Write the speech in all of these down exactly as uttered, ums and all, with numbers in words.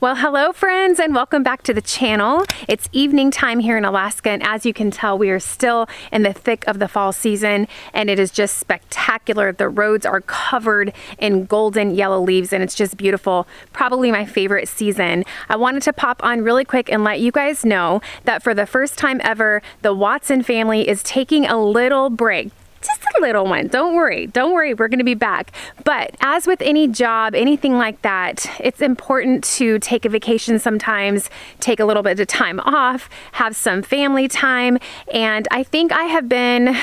Well, hello friends and welcome back to the channel. It's evening time here in Alaska, and as you can tell, we are still in the thick of the fall season, and it is just spectacular. The roads are covered in golden yellow leaves and it's just beautiful. Probably my favorite season. I wanted to pop on really quick and let you guys know that for the first time ever, the Watson family is taking a little break. Just a little one. Don't worry. Don't worry. We're going to be back. But as with any job, anything like that, it's important to take a vacation sometimes, take a little bit of time off, have some family time. And I think I have been...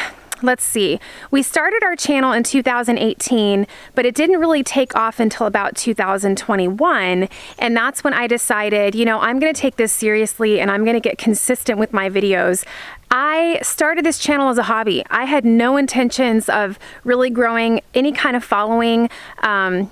Let's see, we started our channel in two thousand eighteen, but it didn't really take off until about two thousand twenty-one. And that's when I decided, you know, I'm gonna take this seriously and I'm gonna get consistent with my videos. I started this channel as a hobby. I had no intentions of really growing any kind of following. Um,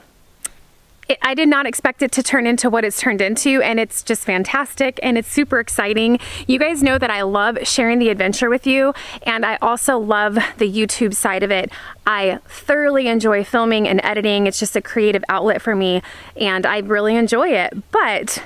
I did not expect it to turn into what it's turned into, and it's just fantastic and it's super exciting. You guys know that I love sharing the adventure with you, and I also love the YouTube side of it. I thoroughly enjoy filming and editing. It's just a creative outlet for me and I really enjoy it, but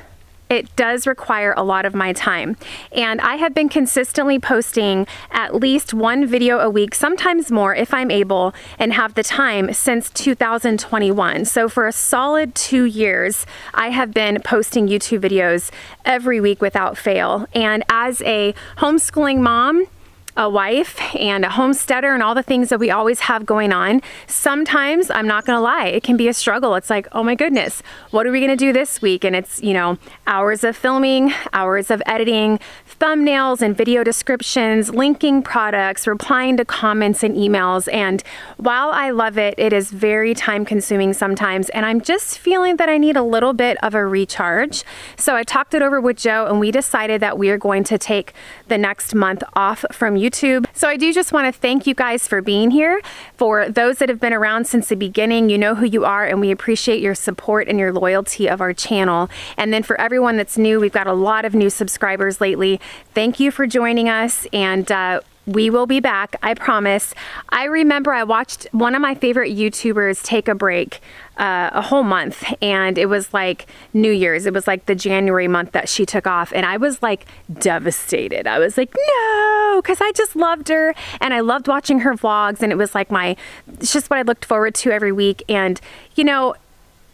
it does require a lot of my time. And I have been consistently posting at least one video a week, sometimes more if I'm able and have the time, since two thousand twenty-one. So for a solid two years, I have been posting YouTube videos every week without fail. And as a homeschooling mom, a wife, and a homesteader, and all the things that we always have going on, sometimes, I'm not gonna lie, it can be a struggle. It's like, oh my goodness, what are we gonna do this week? And it's, you know, hours of filming, hours of editing, thumbnails and video descriptions, linking products, replying to comments and emails. And while I love it, it is very time consuming sometimes, and I'm just feeling that I need a little bit of a recharge. So I talked it over with Joe and we decided that we are going to take the next month off from YouTube. So I do just want to thank you guys for being here. For those that have been around since the beginning, you know who you are, and we appreciate your support and your loyalty of our channel. And then for everyone that's new, we've got a lot of new subscribers lately. Thank you for joining us, and uh, we will be back, I promise. I remember I watched one of my favorite YouTubers take a break uh, a whole month, and it was like New Year's. It was like the January month that she took off, and I was like devastated. I was like, no, because I just loved her, and I loved watching her vlogs, and it was like my, it's just what I looked forward to every week. And you know,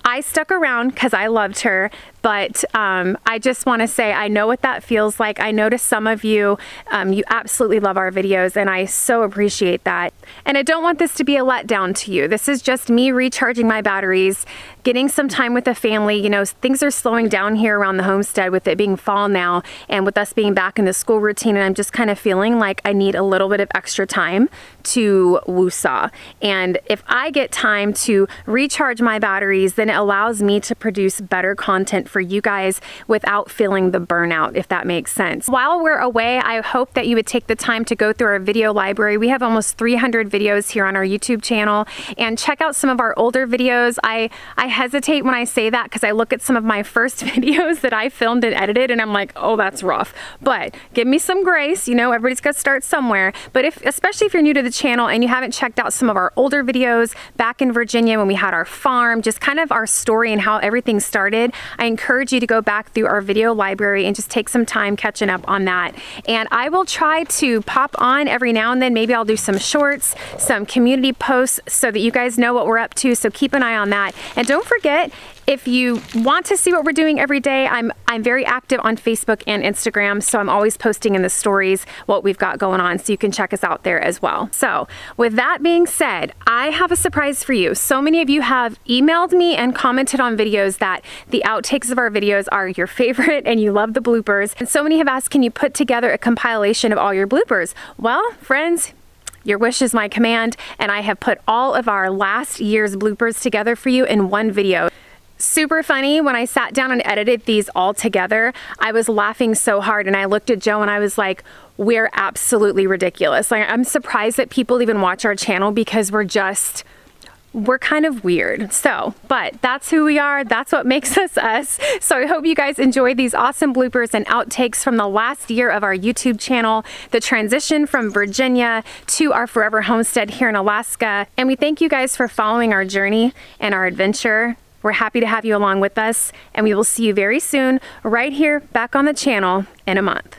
I stuck around because I loved her, but um, I just want to say I know what that feels like. I know to some of you, um, you absolutely love our videos, and I so appreciate that. And I don't want this to be a letdown to you. This is just me recharging my batteries, getting some time with the family. You know, things are slowing down here around the homestead with it being fall now and with us being back in the school routine, and I'm just kind of feeling like I need a little bit of extra time to woosah. And if I get time to recharge my batteries, then it allows me to produce better content for you guys without feeling the burnout, if that makes sense. While we're away, I hope that you would take the time to go through our video library. We have almost three hundred videos here on our YouTube channel, and check out some of our older videos. I, I hesitate when I say that because I look at some of my first videos that I filmed and edited and I'm like, oh, that's rough. But give me some grace, you know, everybody's got to start somewhere. But if, especially if you're new to the channel and you haven't checked out some of our older videos back in Virginia when we had our farm, just kind of our story and how everything started, I encourage you to go back through our video library and just take some time catching up on that. And I will try to pop on every now and then. Maybe I'll do some shorts, some community posts, so that you guys know what we're up to. So keep an eye on that. And don't forget, if you want to see what we're doing every day, I'm I'm very active on Facebook and Instagram, so I'm always posting in the stories what we've got going on, so you can check us out there as well. So with that being said, I have a surprise for you. So many of you have emailed me and commented on videos that the outtakes of our videos are your favorite and you love the bloopers. And so many have asked, can you put together a compilation of all your bloopers? Well, friends, Your wish is my command, and I have put all of our last year's bloopers together for you in one video. Super funny, when I sat down and edited these all together, I was laughing so hard, and I looked at Joe and I was like, we're absolutely ridiculous. Like, I'm surprised that people even watch our channel because we're just, we're kind of weird. So, but that's who we are. That's what makes us us. So I hope you guys enjoyed these awesome bloopers and outtakes from the last year of our YouTube channel, the transition from Virginia to our forever homestead here in Alaska. And we thank you guys for following our journey and our adventure. We're happy to have you along with us, and we will see you very soon right here back on the channel in a month.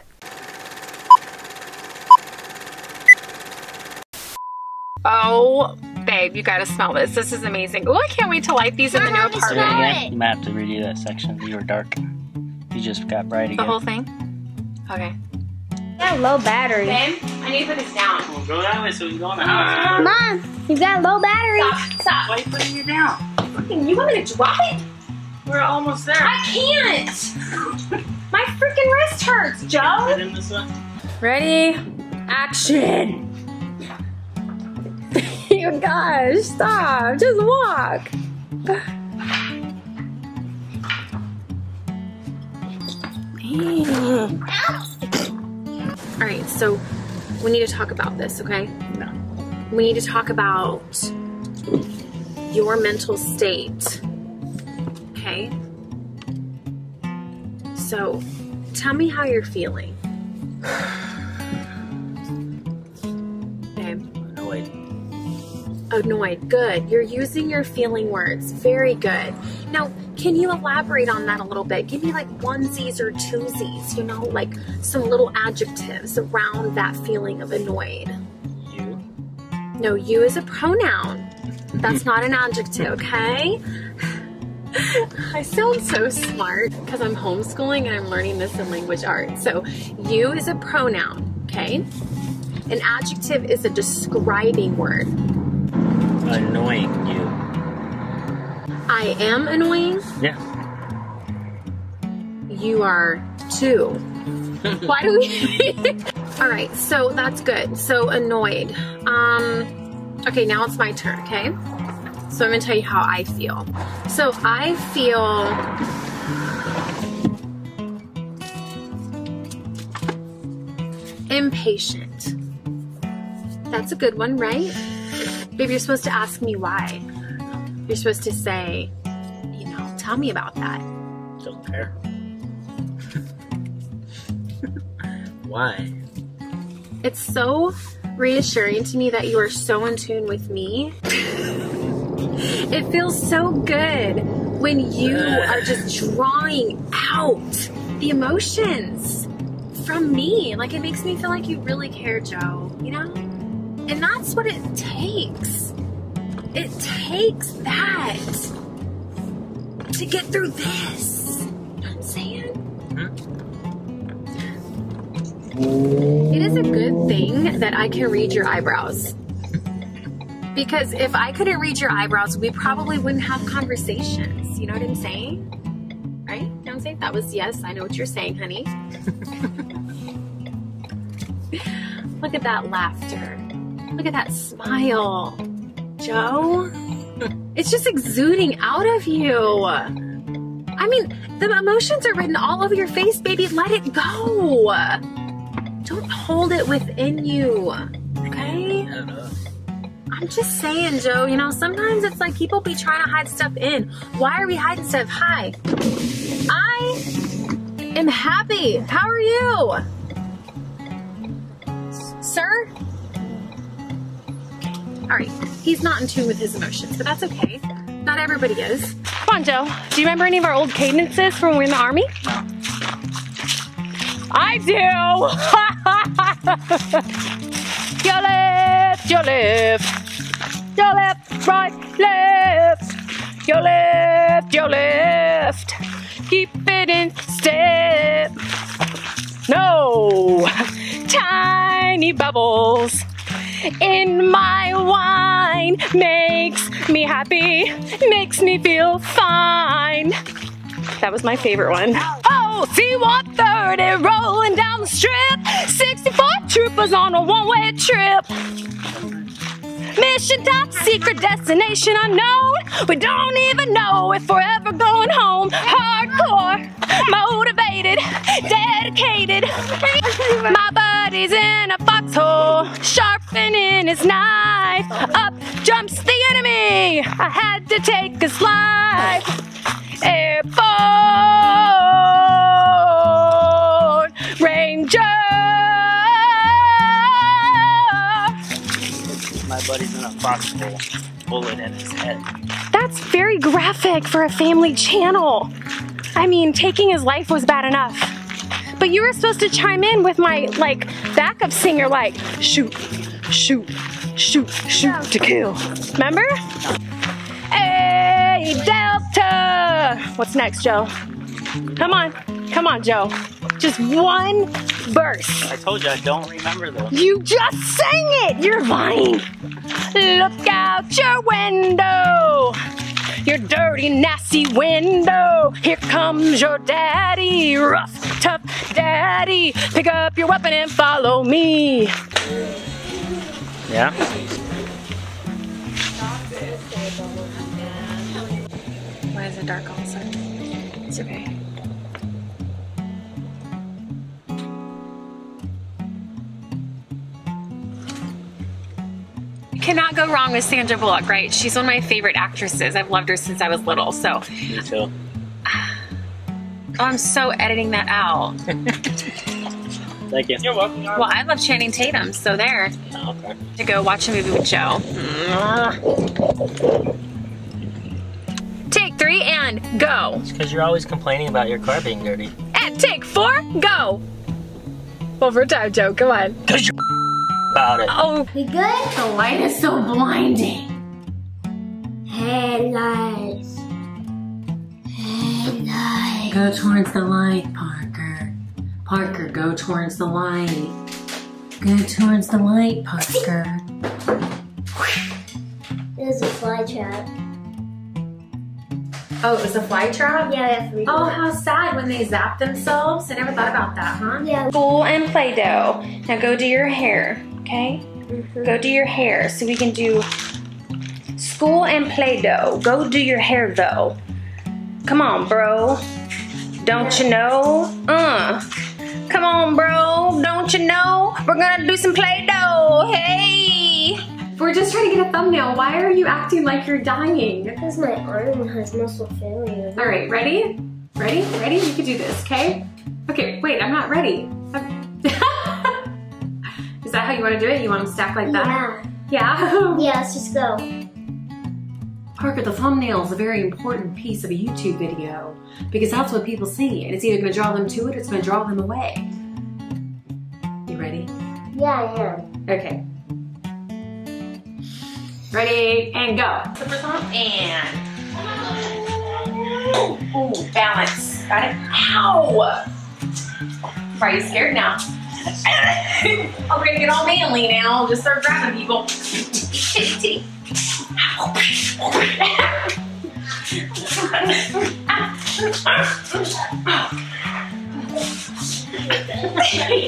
Oh, babe, you gotta smell this. This is amazing. Oh, I can't wait to light these in the new apartment. You might have to redo that section. You were dark. You just got bright again. The whole thing? Okay. You got low battery. Babe, I need to put this down. Well, go that way so we can go in the house. Mom, you got low battery. Stop, stop. Why are you putting it down? Freaking, you want me to drop it? We're almost there. I can't. My freaking wrist hurts, Joe. Get in this one. Ready, action. Oh gosh, stop. Just walk. Alright, so we need to talk about this, okay? No. We need to talk about your mental state. Okay? So, tell me how you're feeling. Annoyed. Good. You're using your feeling words. Very good. Now, can you elaborate on that a little bit? Give me like onesies or twosies, you know, like some little adjectives around that feeling of annoyed. You. No, you is a pronoun. That's not an adjective, okay? I sound so smart because I'm homeschooling and I'm learning this in language arts. So, you is a pronoun, okay? An adjective is a describing word. Annoying you. I am annoying? Yeah. You are too. Why do we... Alright, so that's good. So annoyed. Um, okay, now it's my turn, okay? So I'm going to tell you how I feel. So I feel... impatient. That's a good one, right? Babe, you're supposed to ask me why. You're supposed to say, you know, tell me about that. Don't care. Why? It's so reassuring to me that you are so in tune with me. It feels so good when you are just drawing out the emotions from me. Like, it makes me feel like you really care, Joe, you know? And that's what it takes. It takes that to get through this. You know what I'm saying? Mm-hmm. It is a good thing that I can read your eyebrows. Because if I couldn't read your eyebrows, we probably wouldn't have conversations. You know what I'm saying? Right? You know what I'm saying? That was yes. I know what you're saying, honey. Look at that laughter. Look at that smile, Joe. It's just exuding out of you. I mean, the emotions are written all over your face, baby. Let it go. Don't hold it within you, okay? I'm just saying, Joe, you know, sometimes it's like people be trying to hide stuff in. Why are we hiding stuff? Hi, I am happy. How are you? Sir? All right, he's not in tune with his emotions, but that's okay. Not everybody is. Come on, Joe. Do you remember any of our old cadences from when we were in the army? I do. Your left, your left. Your left, right, left. Your left, your left. Keep it in step. No. Tiny bubbles in my wine makes me happy, makes me feel fine. That was my favorite one. Oh, C one thirty rolling down the strip. sixty-four troopers on a one-way trip. Mission top secret, destination unknown. We don't even know if we're ever going home. Hardcore, motivated, dedicated. My buddy's in a foxhole, sharpening his knife. Up jumps the enemy. I had to take a slide. Airborne Ranger. My buddy's in a foxhole, bullet in his head. That's very graphic for a family channel. I mean, taking his life was bad enough. But you were supposed to chime in with my, like, backup singer, like, shoot, shoot, shoot, shoot yeah. to kill. Remember? Hey, Delta! What's next, Joe? Come on. Come on, Joe. Just one verse. I told you I don't remember those. You just sang it! You're lying. Look out your window. Your dirty, nasty window. Here comes your daddy. Rough, tough daddy. Pick up your weapon and follow me. Yeah? Why is it dark all of a sudden? It's okay. Cannot go wrong with Sandra Bullock, right? She's one of my favorite actresses. I've loved her since I was little, so. Me too. Oh, I'm so editing that out. Thank you. You're welcome. Well, I love Channing Tatum, so there. Oh, okay. To go watch a movie with Joe. Take three and go. It's because you're always complaining about your car being dirty. And take four, go. One more time, Joe, come on. Because you're about it. Oh, we good? The light is so blinding. Headlights. Headlights. Go towards the light, Parker. Parker, go towards the light. Go towards the light, Parker. It was a fly trap. Oh, it was a fly trap? Yeah, we Oh, how sad when they zap themselves. I never thought about that, huh? Yeah. School and Play-Doh. Now go do your hair. Okay? Mm-hmm. Go do your hair so we can do school and Play-Doh. Go do your hair though. Come on, bro. Don't you know? Uh. Come on, bro. Don't you know? We're gonna do some Play-Doh. Hey! We're just trying to get a thumbnail. Why are you acting like you're dying? Because my arm has muscle failure. Alright, ready? Ready? Ready? You can do this, okay? Okay, wait, I'm not ready. Is that how you want to do it? You want them stacked like that? Yeah. Yeah? Yeah, let's just go. Parker, the thumbnail is a very important piece of a YouTube video because that's what people see. And it's either going to draw them to it or it's going to draw them away. You ready? Yeah, I am. Okay. Ready, and go. Slippers on, and... Ooh, ooh, balance. Got it? Ow! Are you scared now? I'm gonna get all manly now. Just start grabbing people.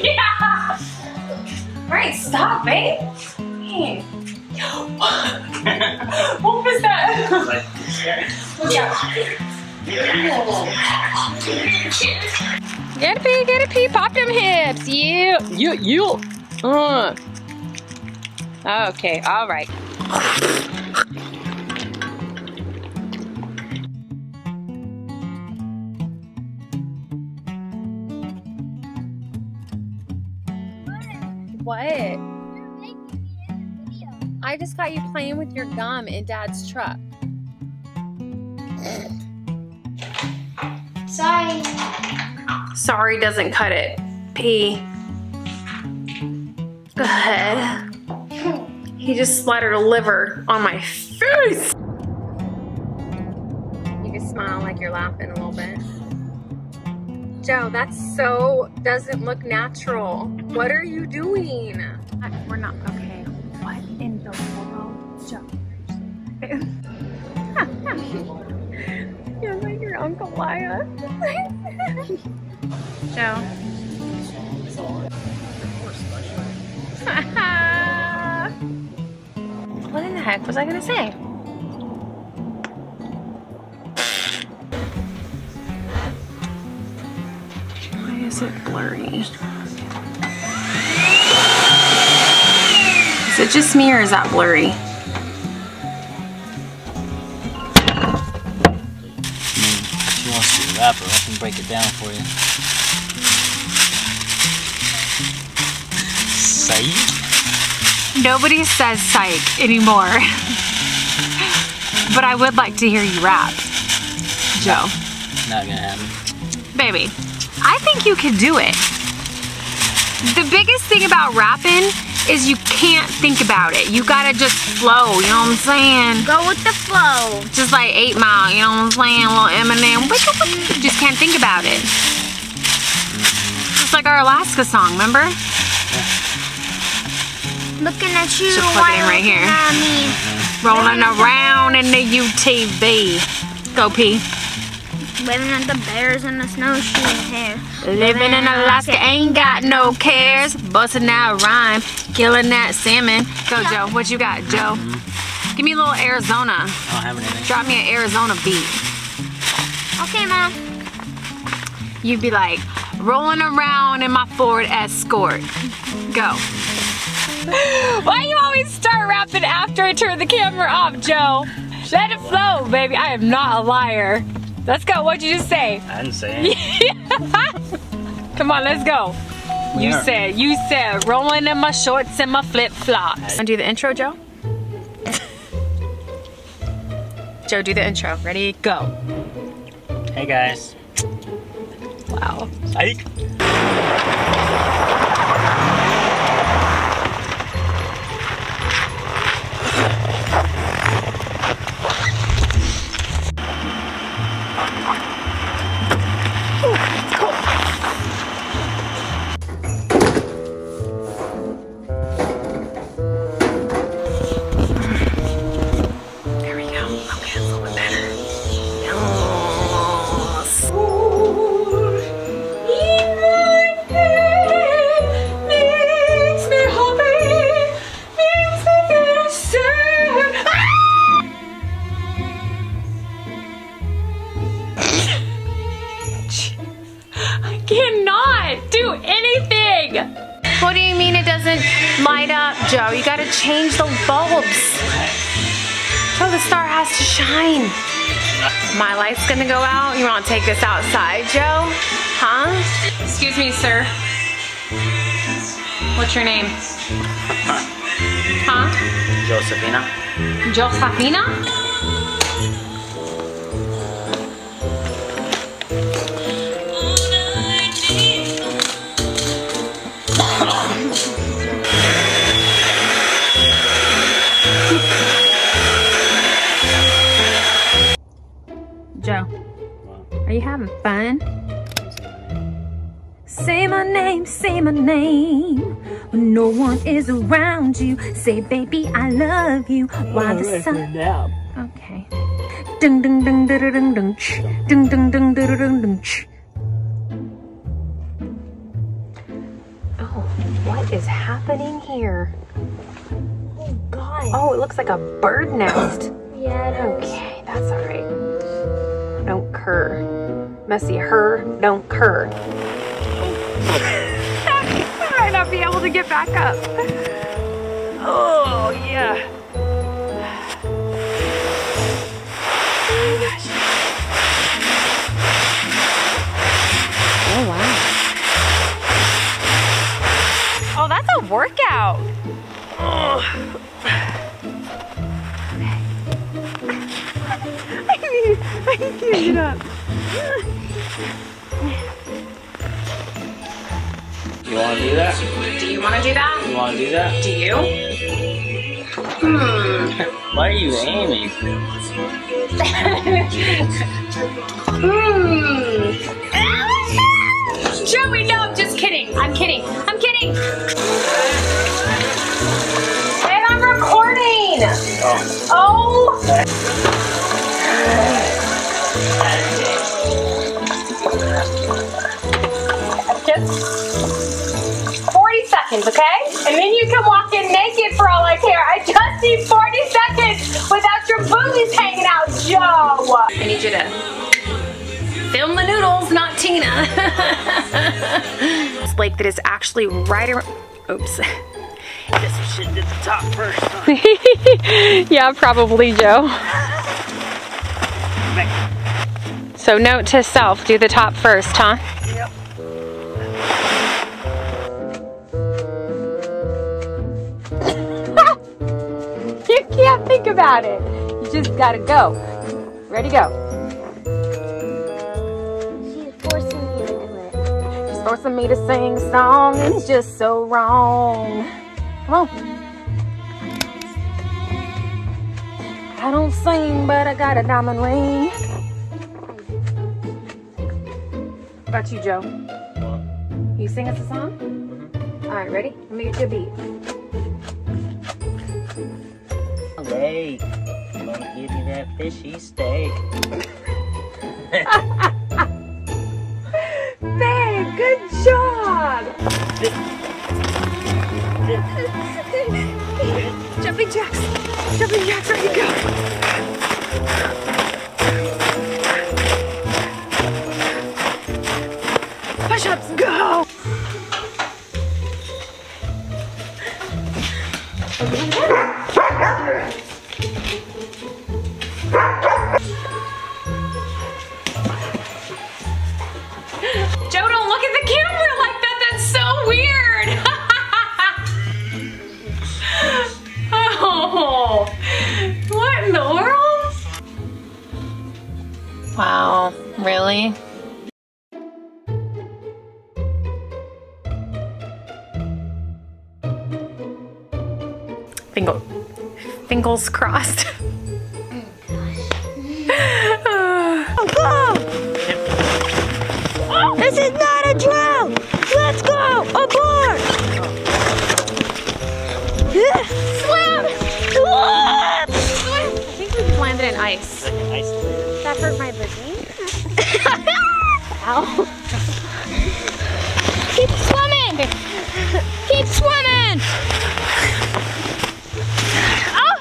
Yeah. All right, stop, babe. Hey. What was that? Yeah. Get a pee, get a pee, pop them hips. You, you, you. Uh. Okay, all right. What? You're making me in the video. I just got you playing with your gum in Dad's truck. Sorry. Sorry doesn't cut it. Pee. Ugh. He just splattered a liver on my face. You can smile like you're laughing a little bit. Joe, that so doesn't look natural. What are you doing? We're not okay. What in the world, Joe? You're like you're Uncle Wyatt. Joe. What in the heck was I gonna say? Why is it blurry? Is it just me or is that blurry? She wants to wrap her. I can break it down for you. Psych? Nobody says psych anymore. But I would like to hear you rap, Joe. Not gonna happen. Baby, I think you can do it. The biggest thing about rapping is you can't think about it. You gotta just flow, you know what I'm saying? Go with the flow. Just like Eight Mile, you know what I'm saying? A little Eminem, you just can't think about it. Just like our Alaska song, remember? Looking at you, just plug it in right here. Rolling around in the U T V. Go P. Living at the bears in the snowshoe hair. Living in Alaska, ain't got no cares. Busting out rhyme, killing that salmon. Go Joe, what you got, Joe? Mm-hmm. Give me a little Arizona. I don't have anything. Drop me an Arizona beat. Okay, Mom. You'd be like, rolling around in my Ford Escort. Go. Why you always start rapping after I turn the camera off, Joe? Let it flow, baby. I am not a liar. Let's go, what'd you just say? I didn't say anything. Come on, let's go. You yeah. said, you said, rolling in my shorts and my flip-flops. Wanna do the intro, Joe? Joe, do the intro. Ready, go. Hey, guys. Wow. Psych. What do you mean it doesn't light up, Joe? You gotta change the bulbs. Joe, the star has to shine. My light's gonna go out. You wanna take this outside, Joe? Huh? Excuse me, sir. What's your name? Huh? Josephina. Josephina? Joe, are you having fun? Say my name, say my name. When no one is around you, say, baby, I love you. While the sun. Okay. Ding, ding, ding, ding, ding, ding, ding, ding, ding, ding, ding. Oh, what is happening here? Oh, God. Oh, it looks like a bird nest. Yeah. Okay, that's all right. Don't cur. Messy her, don't cur. I might not be able to get back up. Oh, yeah. Oh, my gosh. Oh, wow. Oh, that's a workout. Oh. I can't get up. You want to do that? Do you want to do that? You want to do that? Do you? Hmm. Why are you aiming? Hmm. Joey, no, I'm just kidding. I'm kidding. I'm kidding. And I'm recording. Oh. Oh. That's it. seconds, okay? And then you can walk in naked for all I care. I just need forty seconds without your boobies hanging out, Joe. I need you to film the noodles, not Tina. This lake that is actually right around, oops. I guess I should get the top first. Huh? Yeah, probably, Joe. So note to self, do the top first, huh? Yep. You can't think about it. You just gotta go. Ready, go. She's forcing me to do it. She's forcing me to sing a song, and it's just so wrong. Come on. I don't sing, but I got a diamond ring. What about you, Joe? What? You sing us a song? Mm-hmm. All right, ready? Let me get you a beat. Hey, I'm gonna give you that fishy steak. Babe, good job. Jumping jacks, jumping jacks, ready to go. Push-ups, go. Joe, don't look at the camera like that, that's so weird. What in the world? Wow, really? Fingle, fingers crossed. Oh, this is not a drill! Let's go! Aboard! Swim! What? I think we just landed in ice. That hurt my booty. Ow. Keep swimming! Keep swimming! Oh!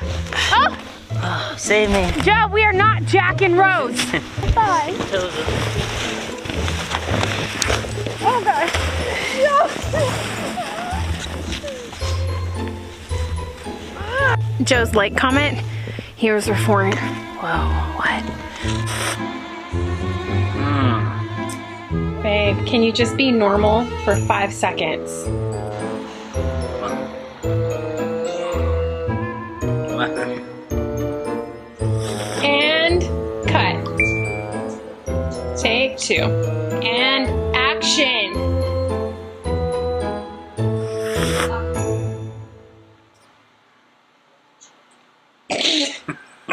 Oh! Oh, save me. Joe, we are not Jack and Rose. Bye. Oh, God. No. Joe's like comment, he was referring, whoa, what? Mm. Babe, can you just be normal for five seconds? And cut. Take two. And action.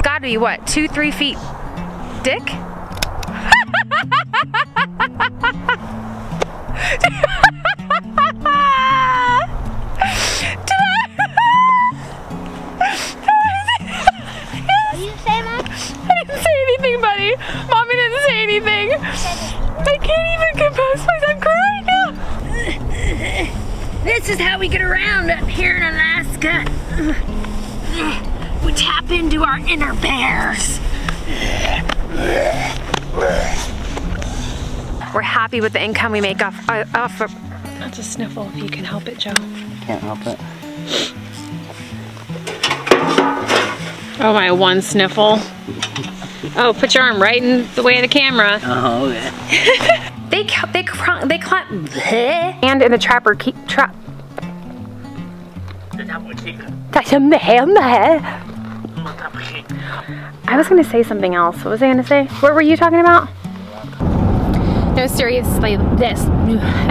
Gotta be what, two, three feet dick? Did you say that? I didn't say anything, buddy. Mommy didn't say anything. I can't even compose myself. I'm crying now. This is how we get around up here in Alaska. We tap into our inner bears. We're happy with the income we make off uh, off of. That's a sniffle if you can help it, Joe. Can't help it. Oh my, one sniffle. Oh, put your arm right in the way of the camera. Oh yeah. they they cr they clap. And in the trapper keep trap. I was gonna say something else. What was I gonna say? What were you talking about? No, seriously, this. Am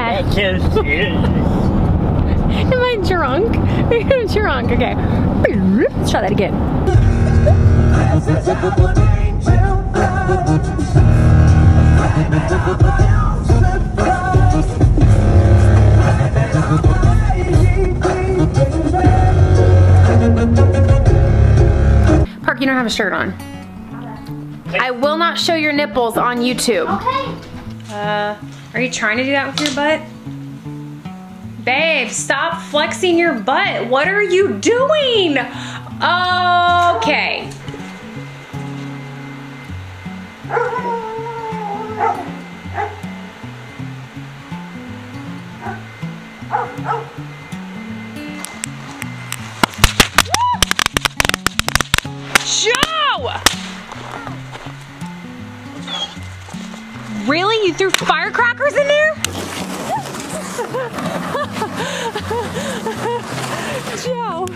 I drunk? I'm drunk, okay. Let's try that again. Park, you don't have a shirt on. I will not show your nipples on YouTube. Okay. Uh, are you trying to do that with your butt? Babe, stop flexing your butt. What are you doing? Okay. Joe! Really? You threw firecrackers in there? Joe,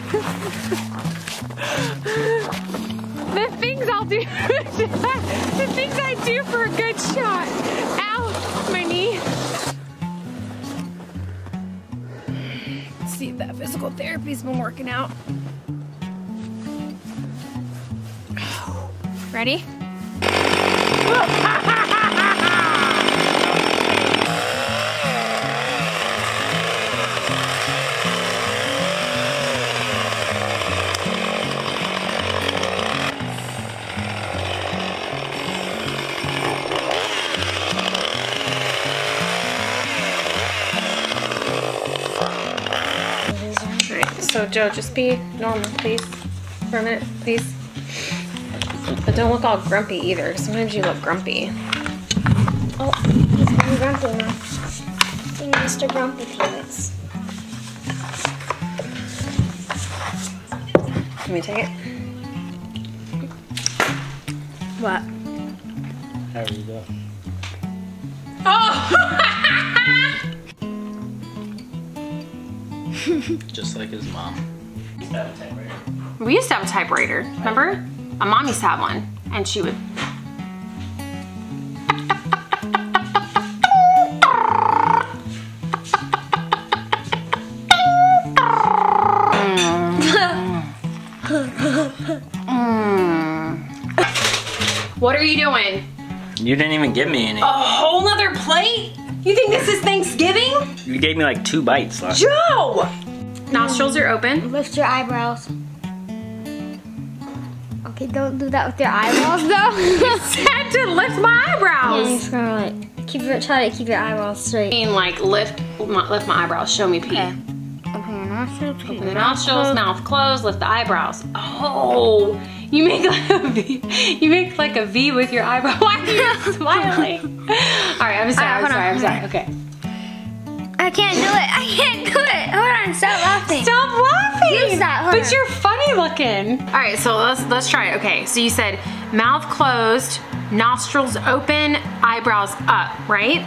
the things I'll do, the things I do for a good shot. Ow, my knee. Let's see if that physical therapy's been working out. Ready? So Joe, just be normal, please, for a minute, please. But don't look all grumpy either. Sometimes you look grumpy. Oh, he's getting grumpy now. Being Mister Grumpy Pants. Let me take it. What? There you go. Oh! Just like his mom. We used to have a typewriter. We used to have a typewriter, remember? My mom used to have one, and she would. What are you doing? You didn't even give me any. A whole other plate? You think this is Thanksgiving? You gave me like two bites last. Joe! Nostrils are open. Lift your eyebrows. Okay, don't do that with your eyebrows though. You said to lift my eyebrows. Yeah, you try, like, keep your, try to keep your eyebrows straight. I mean, like lift my, lift my eyebrows, show me pee. Okay. Open your nostrils, open your nostrils, mouth closed, lift the eyebrows. Oh, you make like a V, you make like a V with your eyebrow. Why are you smiling? All right, I'm sorry, right, I'm sorry, on. I'm sorry, okay. I can't do it, I can't do it. Hold on, stop laughing. Stop laughing. Use that, but on. You're funny looking. All right, so let's let's try it. Okay, so you said mouth closed, nostrils open, eyebrows up, right?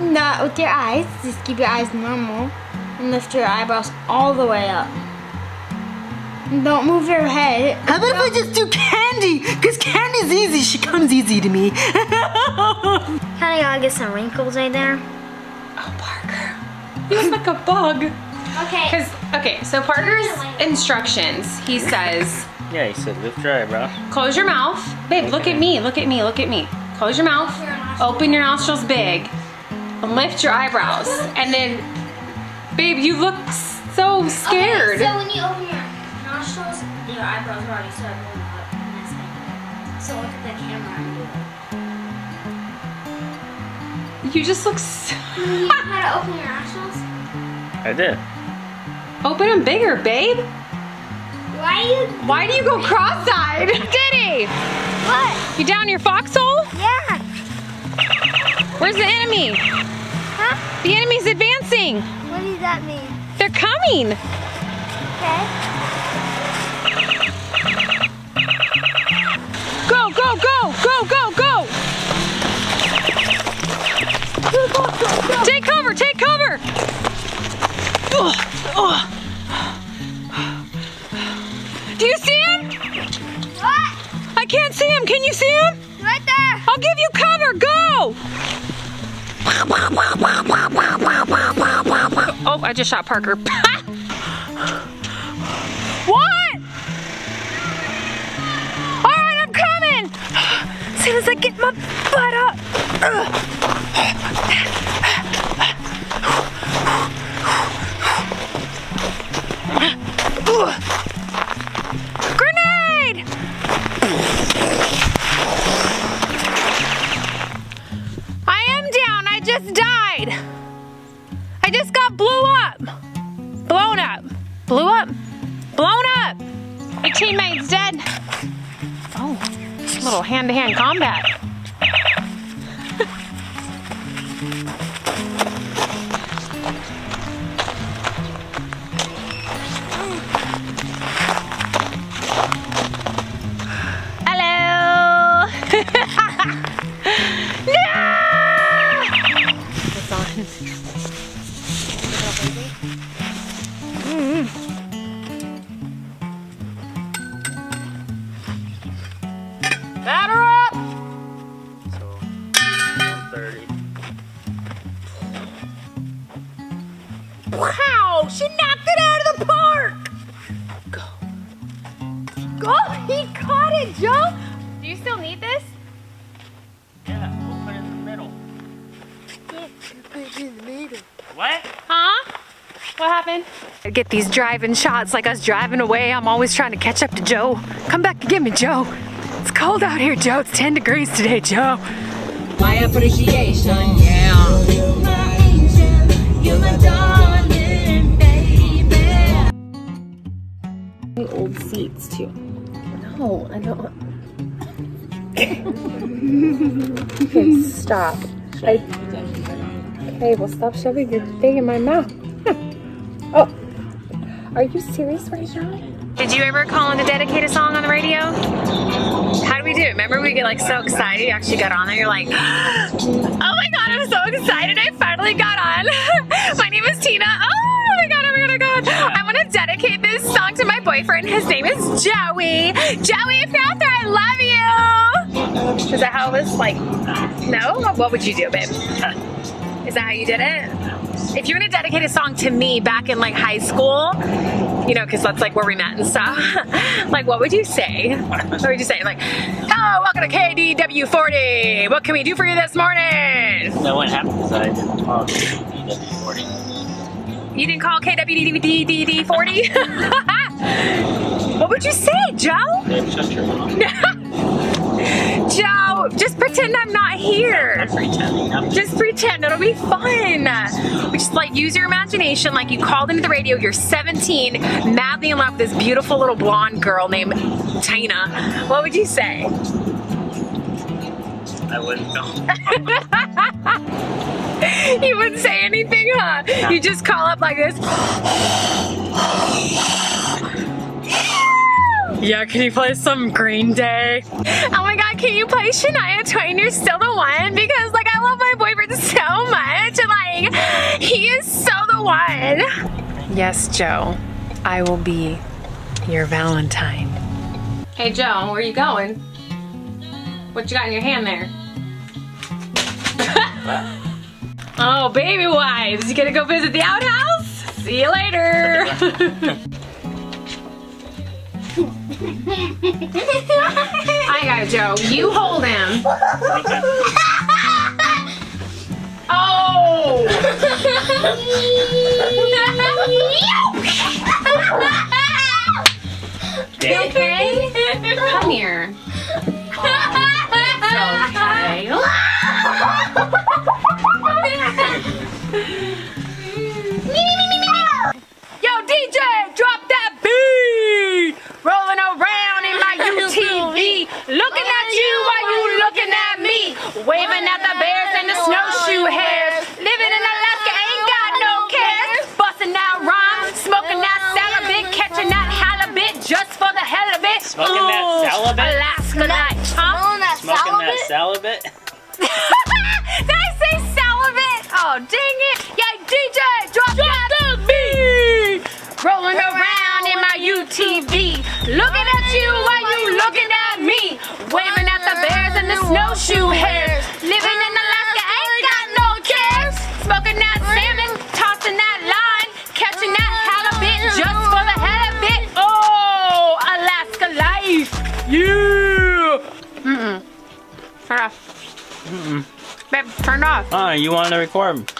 Not with your eyes, just keep your eyes normal and lift your eyebrows all the way up. Don't move your head. How about if I just do candy? Because candy's easy. She comes easy to me. Kind of gotta get some wrinkles right there. Oh, Parker. You look like a bug. Okay. Cause, okay, so Parker's instructions, he says. Yeah, he said lift your eyebrow. Close your mouth. Babe, okay. Look at me. Look at me. Look at me. Close your mouth. Your open your nostrils big. And lift your eyebrows. And then, babe, you look so scared. Okay, so when you open your nostrils, your eyebrows are already started going up, and that's like, so look at the camera and do it. You just look so... You know how to open your nostrils? I did. Open them bigger, babe. Why do you... Why do you go cross-eyed? Diddy! What? You down your foxhole? Yeah. Where's the enemy? Huh? The enemy's advancing. What does that mean? They're coming. Okay. Go, go, go, go, go, go! Take cover, take cover! Do you see him? What? I can't see him, can you see him? Right there! I'll give you cover, go! Oh, I just shot Parker. As soon as I get my butt up. Grenade! I am down, I just died. little hand-to-hand combat. Wow, she knocked it out of the park! Go. Oh, he caught it, Joe! Do you still need this? Yeah, we'll put it in the middle. Yeah, put it in the middle. What? Huh? What happened? I get these driving shots like us driving away. I'm always trying to catch up to Joe. Come back and get me, Joe. It's cold out here, Joe. It's ten degrees today, Joe. My appreciation, yeah. You're my angel, you're my dog. Old seats too. No, I don't. You can stop. I... Okay, well stop shoving your thing in my mouth. Oh, are you serious right now? Did you ever call in to dedicate a song on the radio? How do we do it? Remember we get like so excited, you actually got on there, you're like, oh my God, I'm so excited, I finally got on. My name is Tina. Oh! I want to dedicate this song to my boyfriend. His name is Joey. Joey, if you're out there, I love you. Is that how it was like? No? What would you do, babe? Is that how you did it? If you were to dedicate a song to me back in like high school, you know, because that's like where we met and stuff, like what would you say? What would you say? Like, hello, welcome to K D W forty. What can we do for you this morning? No, what happened is I didn't call K D W forty. You didn't call K W D D D forty? What would you say, Joe? Joe, just pretend I'm not here. Just pretend, it'll be fun. We just like use your imagination, like you called into the radio, you're seventeen, madly in love with this beautiful little blonde girl named Tina. What would you say? I wouldn't know. You wouldn't say anything, huh? No. You just call up like this. Yeah, can you play some Green Day? Oh my God, can you play Shania Twain? You're still the one, because like I love my boyfriend so much. Like he is so the one. Yes, Joe, I will be your Valentine. Hey, Joe, where are you going? What you got in your hand there? Oh, baby wives, you gonna go visit the outhouse? See you later. I got it, Joe. You hold him. Oh! Okay. Come here. Oh, okay. Yo, D J, drop that beat! Rolling around in my U T V, looking at you while you looking at me, waving at the bears and the snowshoe hares, living in Alaska, ain't got no cares, busting that rhyme, smoking that celibate, catching that halibut just for the hell of it. Smoking that celibate? Alaska night, huh? Smoking that celibate? Did I say celibate? Oh, dang it. Yeah, D J, drop, drop that beat. Rolling around in my U T V. Looking at you while you looking at me. Waving at the bears and the snowshoe hares. Living in Alaska, ain't got no cares. Smoking that salmon, tossing that line. Catching that halibut just for the hell of it. Oh, Alaska life. Yeah. Mm-mm. Turn off. Mm-mm. Babe, turn it off. Oh, you wanted to record?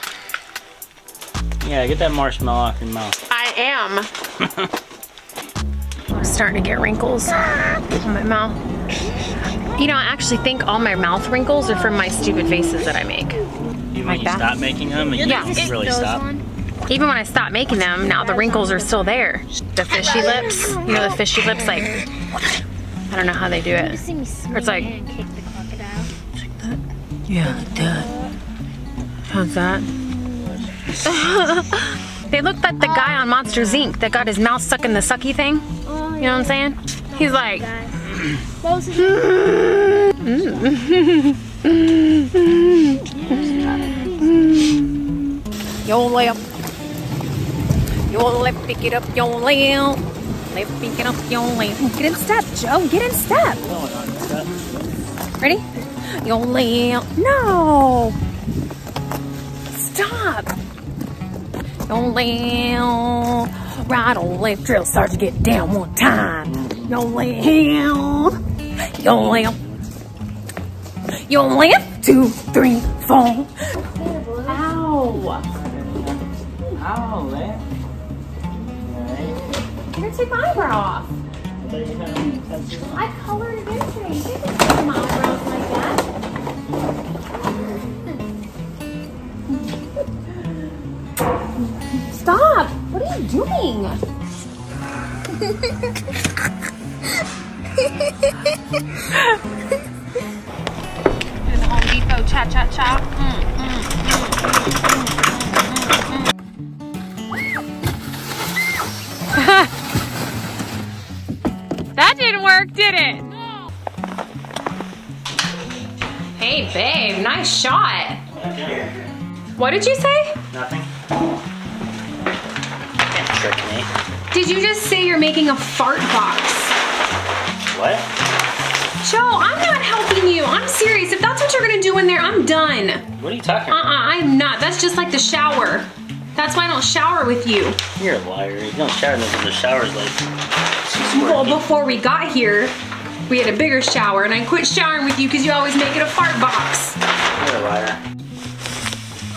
Yeah, get that marshmallow off your mouth. I am. I'm starting to get wrinkles on my mouth. You know, I actually think all my mouth wrinkles are from my stupid faces that I make. You like you that. Stop making them? And yeah. You really stop. On. Even when I stopped making them, now the wrinkles are still there. The fishy lips. You know, the fishy lips, like... I don't know how they do it. Or it's like, and kick the crocodile. Like that? Yeah, like that. How's that? They look like the guy on Monsters Incorporated that got his mouth stuck in the sucky thing. You know what I'm saying? He's like, yo lamp, yo lamp, pick it up, yo lamp, lamp, pick it up, yo lamp. Get in step, Joe. Get in step. Ready? Yo lamp. No. Stop. Yo lamp. Right on left trail. Start to get down one time. Yo lamp. Yo lamp. Yo lamp. Two, three, four. Ow! Ow, lamp. You're gonna take my eyebrow off. I colored it in today. You can't just take my eyebrows like that. Stop! What are you doing? In the Home Depot, cha cha cha. Mm. That didn't work, did it? No. Hey, babe, nice shot. Okay. What did you say? Nothing. Can't trick me. Did you just say you're making a fart box? What? Joe, I'm not helping you. I'm serious. If that's what you're gonna do in there, I'm done. What are you talking about? Uh-uh, I'm not. That's just like the shower. That's why I don't shower with you. You're a liar. You don't shower unless the shower's like... Well, before we got here, we had a bigger shower, and I quit showering with you because you always make it a fart box. You're a liar.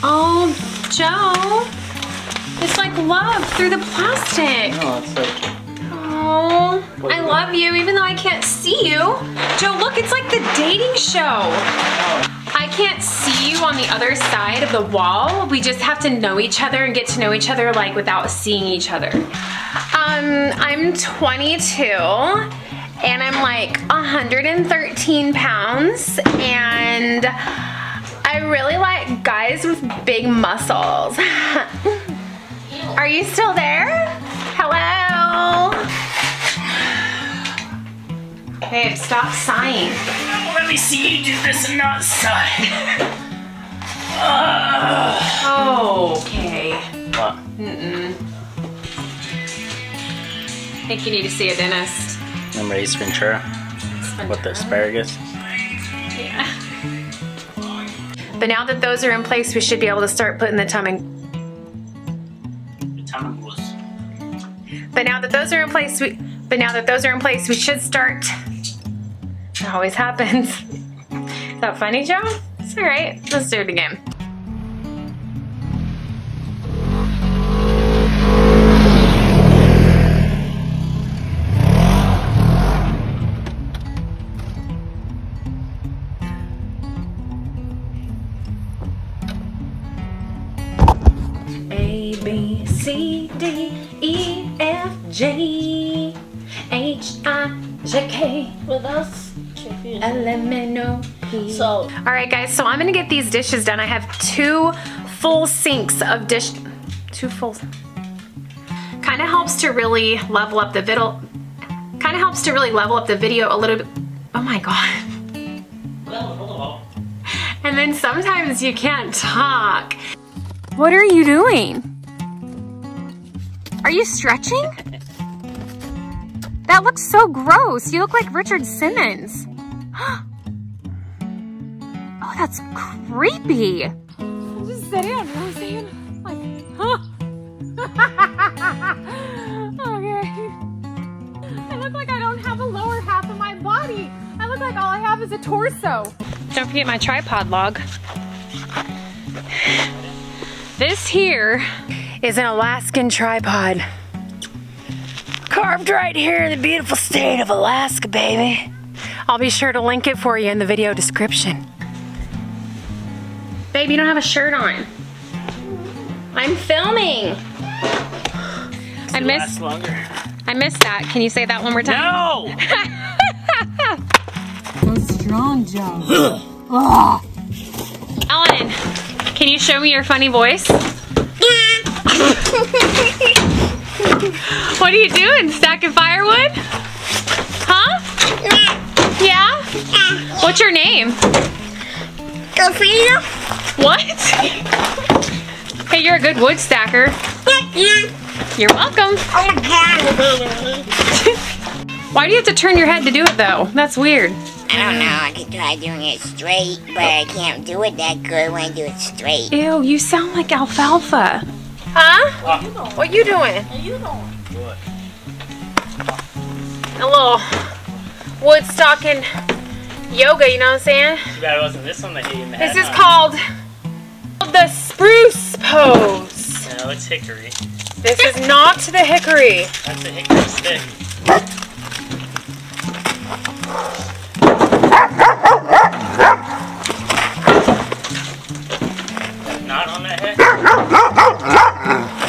Oh, Joe. It's like love through the plastic. No, it's like... Oh, I love you, even though I can't see you. Joe, look, it's like the dating show. Oh. I can't see you on the other side of the wall. We just have to know each other and get to know each other like without seeing each other. Um, I'm twenty-two and I'm like one hundred thirteen pounds and I really like guys with big muscles. Are you still there? Hello? Babe, stop sighing. Let me see you do this and not sigh. uh. Okay. What? Mm-mm. I think you need to see a dentist. Remember Ace Ventura? Ventura? With the asparagus? Yeah. But now that those are in place, we should be able to start putting the tummy. The tummy was. But now that those are in place, we. But now that those are in place, we should start. It always happens. Is that funny, Joe? It's all right. Let's do it again. A, B, C, D, E, F, G, H, I, J, K. With us. So. All right, guys, so I'm gonna get these dishes done. I have two full sinks of dish, two full, kind of helps to really level up the video, kind of helps to really level up the video a little bit. Oh my God. And then sometimes you can't talk. What are you doing? Are you stretching? That looks so gross. You look like Richard Simmons. Oh, that's creepy. I just sit down and I was saying, like, huh? Okay. I look like I don't have a lower half of my body. I look like all I have is a torso. Don't forget my tripod log. This here is an Alaskan tripod. Carved right here in the beautiful state of Alaska, baby. I'll be sure to link it for you in the video description. Babe, you don't have a shirt on. I'm filming. I missed. I missed that. Can you say that one more time? No. Those strong jumps. Ugh. Ellen, can you show me your funny voice? What are you doing? Stacking firewood? Huh? Yeah? What's your name? Sophia. What? Hey, you're a good wood stacker. You're welcome. Oh my God. Why do you have to turn your head to do it though? That's weird. I don't know, I could try doing it straight, but I can't do it that good when I do it straight. Ew, you sound like alfalfa. Huh? What, you doing? What you doing? What you doing? Good. A little wood stocking yoga, you know what I'm saying? Too bad it wasn't this one that hit you in the head. This is called the spruce pose. No, it's hickory. This is not the hickory. That's a hickory stick. Not on that head.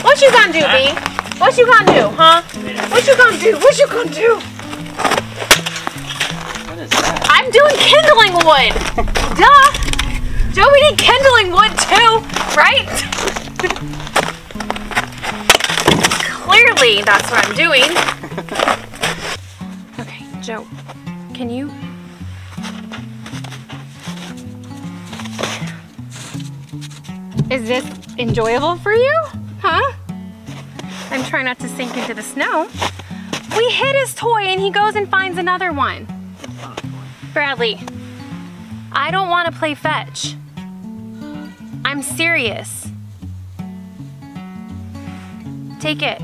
What you gonna do, huh? B? What you gonna do, huh? What you gonna do? What you gonna do? What is that? I'm doing kindling wood. Duh. Joe, we need kindling wood too, right? Clearly, that's what I'm doing. Okay, Joe, can you? Is this enjoyable for you? Huh? I'm trying not to sink into the snow. We hit his toy and he goes and finds another one. Bradley, I don't want to play fetch. I'm serious. Take it.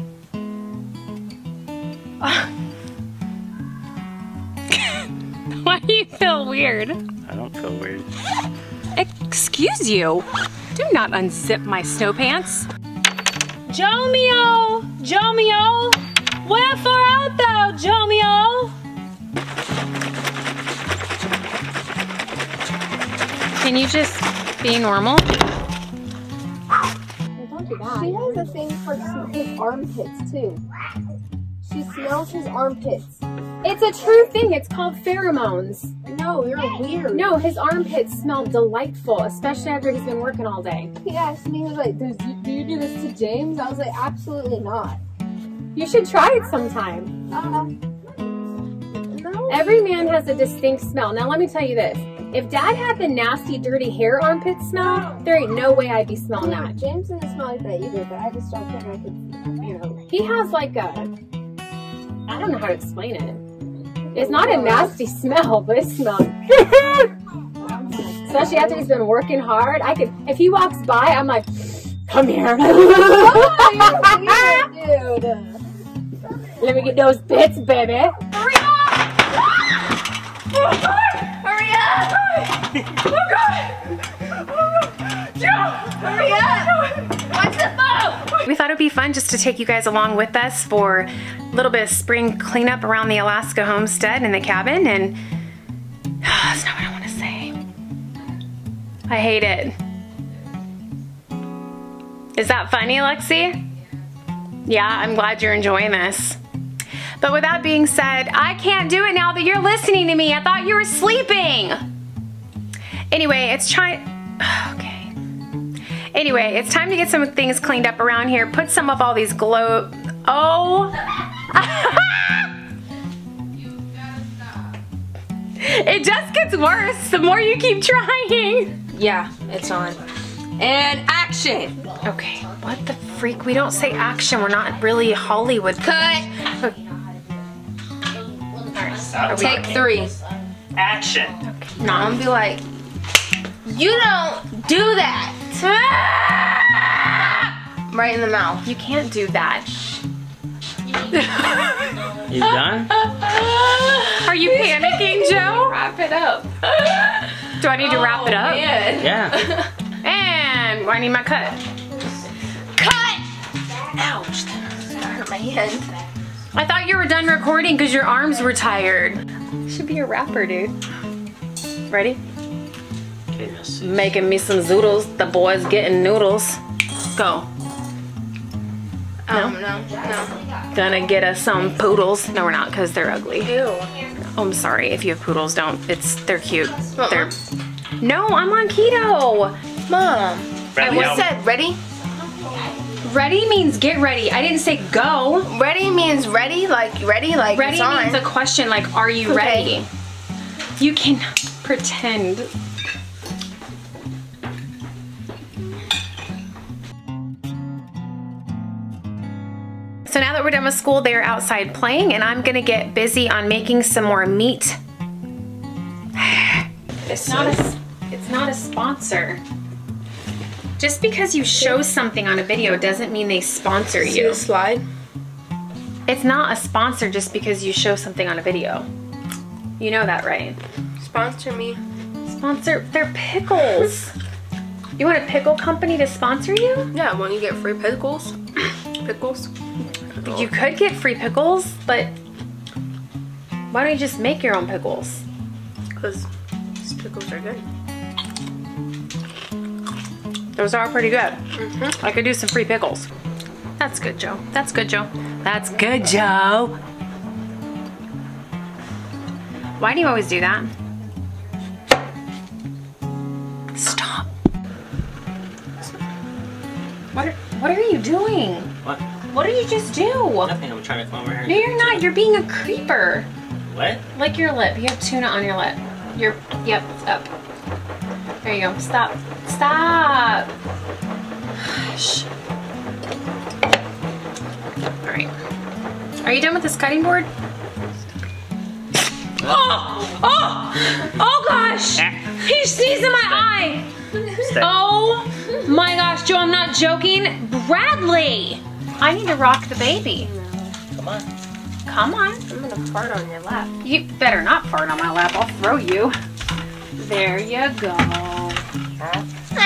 Why do you feel weird? I don't feel weird. Excuse you. Do not unzip my snow pants. Jomeo! Jomeo! Wherefore art thou, Jomeo? Can you just be normal? She has a thing for his armpits too. She smells his armpits. It's a true thing. It's called pheromones. No, you're weird. No, his armpits smell delightful, especially after he's been working all day. He asked me, he was like, do you do this to James? I was like, absolutely not. You should try it sometime. Uh, no. Every man has a distinct smell. Now let me tell you this. If Dad had the nasty, dirty hair armpit smell, there ain't no way I'd be smelling yeah, that. James doesn't smell like that either, but I just don't think I could, you know. He has like a... I don't know how to explain it. It's not a nasty smell, but it smells. Especially after he's been working hard. I could, if he walks by, I'm like, come here. Oh, you're weird, dude. Let me get those bits, baby. Hurry up! Hurry up! Oh God! Oh God! Joe! Hurry up! What's the phone? We thought it'd be fun just to take you guys along with us for a little bit of spring cleanup around the Alaska homestead and the cabin, and oh, that's not what I want to say. I hate it. Is that funny, Lexi? Yeah, I'm glad you're enjoying this. But with that being said, I can't do it now that you're listening to me. I thought you were sleeping. Anyway, it's trying. Okay. Anyway, it's time to get some things cleaned up around here. Put some of all these glow. Oh. You gotta stop. It just gets worse the more you keep trying. Yeah, it's on. And action. Okay. What the freak? We don't say action. We're not really Hollywood. Cut. Okay. Right. Take three. Action. Okay. No, I'm gonna be like, you don't do that. Right in the mouth. You can't do that. You done? Are you panicking, Joe? Wrap it up. Do I need to oh, wrap it up? Man. Yeah. And I need my cut. Cut! Ouch, that hurt my hand. I thought you were done recording because your arms were tired. Should be a rapper, dude. Ready? Making me some zoodles. The boy's getting noodles. Go. No? Um, no, no. Gonna get us some poodles. No, we're not, because they're ugly. Ew. Oh, I'm sorry if you have poodles. Don't. It's they're cute. Uh-uh. They're. No, I'm on keto, Mom. Ready, I was said ready. Ready means get ready. I didn't say go. Ready means ready, like ready, like ready it's on. Ready means a question, like are you okay. ready? You can pretend. So now that we're done with school, they're outside playing and I'm gonna get busy on making some more meat. It's not a, it's not a sponsor. Just because you show something on a video doesn't mean they sponsor you. See the slide? It's not a sponsor just because you show something on a video. You know that, right? Sponsor me. Sponsor, they're pickles. You want a pickle company to sponsor you? Yeah, won't you get free pickles? Pickles? You could get free pickles, but why don't you just make your own pickles? Because pickles are good. Those are pretty good. Mm-hmm. I could do some free pickles. That's good, Joe. That's good, Joe. That's good, Joe. Why do you always do that? Stop. What are, what are you doing? What? What did you just do? Nothing, I'm trying to come over here. No, you're not. You're being a creeper. What? Like your lip. You have tuna on your lip. You're, yep, it's up. There you go. Stop. Stop. Shh. All right. Are you done with this cutting board? Oh! Oh! Oh gosh! He sneezed in my eye! Oh my gosh, Joe, I'm not joking. Bradley! I need to rock the baby. Come on. Come on. I'm gonna fart on your lap. You better not fart on my lap. I'll throw you. There you go. Shut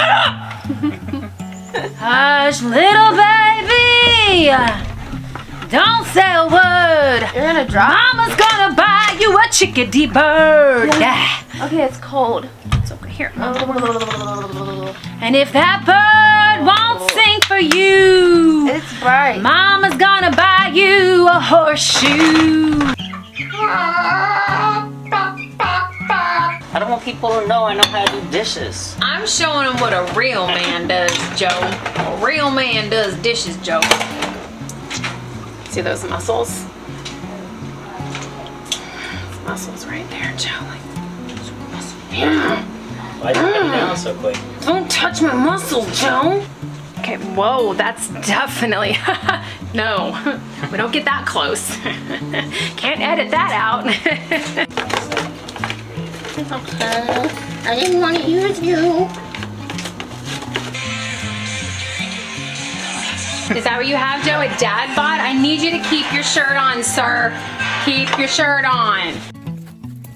up! Hush, little baby! Don't say a word. You're gonna drop. Mama's gonna buy you a chickadee bird. Yeah. Okay, it's cold. It's okay. Here. And if that bird won't sing for you, it's bright. Mama's gonna buy you a horseshoe. I don't want people to know I know how to do dishes. I'm showing them what a real man does, Joe. A real man does dishes, Joe. See those muscles? It's muscles right there, Joe. Like, yeah. Why'd you cut it down so quick? Don't touch my muscle, Joe. Okay, whoa, that's definitely, no. We don't get that close. Can't edit that out. Okay, I didn't want to use you. Is that what you have, Joe? A dad bod? I need you to keep your shirt on, sir. Keep your shirt on.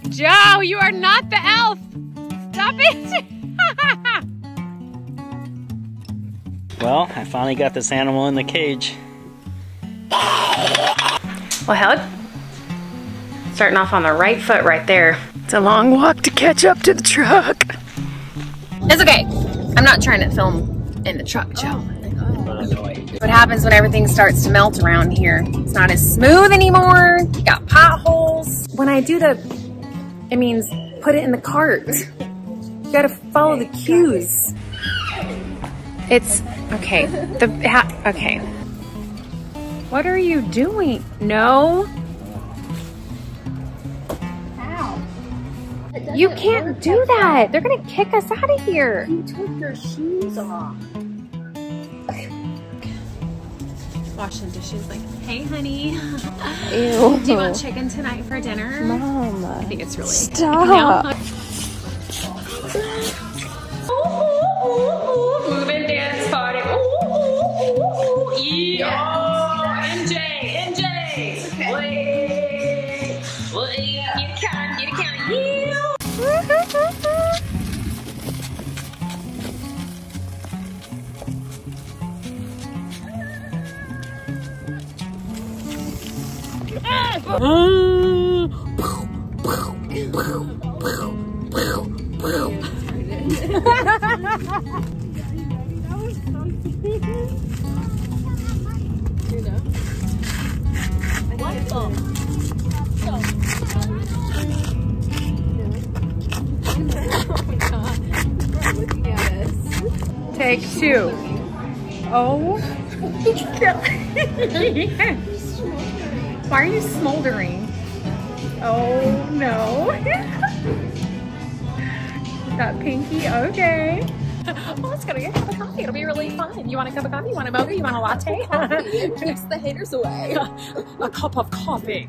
Joe, you are not the elf. Stop it. Well, I finally got this animal in the cage. Well, hell, starting off on the right foot right there. It's a long walk to catch up to the truck. It's okay. I'm not trying to film in the truck, Joe. Oh. What happens when everything starts to melt around here? It's not as smooth anymore. You got potholes. When I do the, it means put it in the cart. You gotta follow the cues. It's, okay, the, ha, okay. What are you doing? No. Ow. You can't do that. They're gonna kick us out of here. You took your shoes off. Washing dishes, like, hey, honey. Ew. Do you want chicken tonight for dinner? Mom. I think it's really. Stop. Ooh, ooh, ooh, ooh. Move and dance party. Ooh, ooh, ooh, ooh. Yeah. M J, M J. Okay. Wait. Wait. You can, you can, you. That was something. Take two. Oh. Yes. Why are you smoldering? Oh no. That pinky, okay. Well, let's go to get a cup of coffee. It'll be really fun. You want a cup of coffee? You want a mocha? You want a latte? It keeps the haters away. A cup of coffee.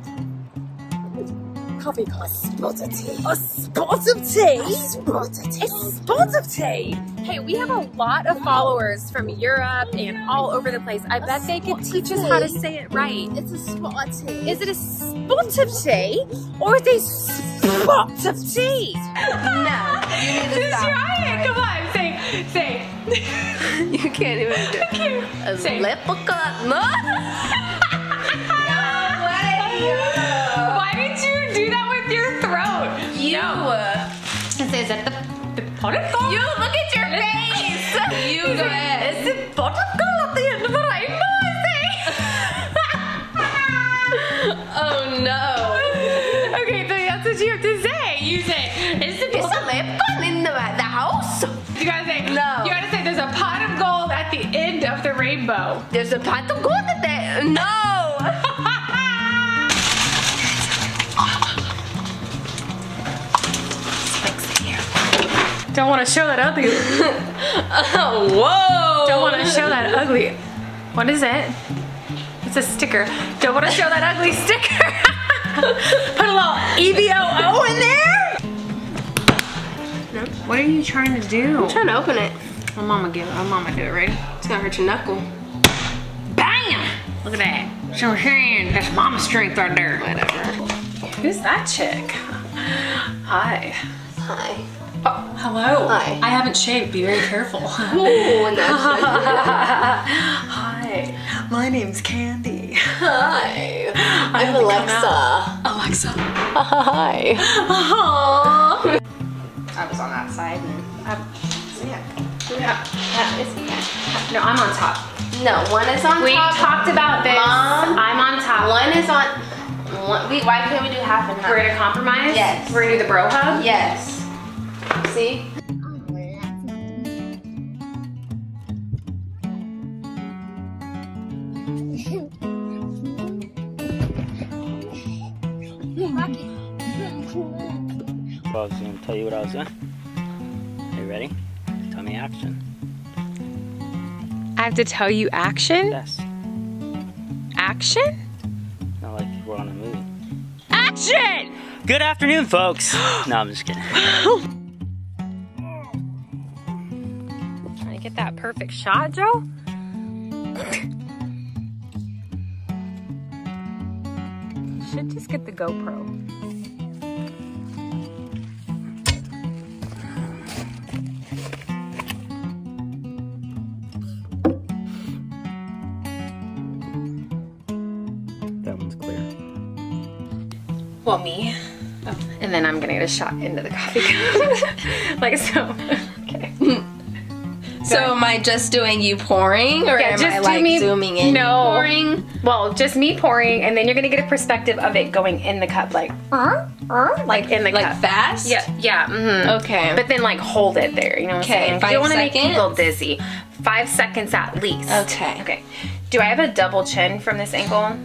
Coffee, a spot of tea. A spot of tea. A spot of tea. A spot of tea. Hey, we have a lot of followers from Europe and all over the place. I bet they could teach us how to say it right. It's a spot of tea. Is it a spot of tea or is it a spot of tea? No. You need to just stop. Try it. Come on. Say, say. You can't even do it. Can't. A say. Leprechaun. No. No way. You. No. It says at the, the pot of gold. You look at your face. You go ahead. It's the pot of gold at the end of the rainbow, is it? Oh no. Okay, so that's what you have to say. You say, it's the pot of gold in the, the house. You gotta say, no. You gotta say, there's a pot of gold at the end of the rainbow. There's a pot of gold at the, no. Don't want to show that ugly. Oh, whoa! Don't want to show that ugly. What is it? It's a sticker. Don't want to show that ugly sticker. Put a little E V O O in there. Nope. What are you trying to do? I'm trying to open it. My mama give it. My mama do it, right? It's gonna hurt your knuckle. Bam! Look at that. Show your hand. That's mama strength right there. Whatever. Who's that chick? Hi. Hi. Oh, hello. Hi. I haven't shaved. Be very careful. Oh, no. Hi. My name's Candy. Hi. I'm Alexa. Alexa. Hi. Aww. I was on that side. And so yeah. Yeah. That is, yeah. No, I'm on top. No, one is on we top. We talked about this. Mom, I'm on top. One is on. One, we, why can't we do half and half? We're gonna compromise. Yes. We're gonna do the bro hug. Yes. See? I was going to tell you what I was doing. Are you ready? Tell me action. I have to tell you action? Yes. Action? Not like we're on a movie. Action! Good afternoon, folks. No, I'm just kidding. Get that perfect shot, Joe? Should just get the GoPro. That one's clear. Well, me. Oh. And then I'm gonna get a shot into the coffee cup. Like so. Okay. So am I just doing you pouring, or yeah, am just I like me, zooming in? No, pouring. Well, just me pouring, and then you're gonna get a perspective of it going in the cup, like, uh, uh, like in the like cup, like fast. Yeah, yeah. Mm-hmm. Okay. But then like hold it there, you know. Okay. Five you don't seconds. Don't want to make people dizzy. Five seconds at least. Okay. Okay. Do I have a double chin from this angle?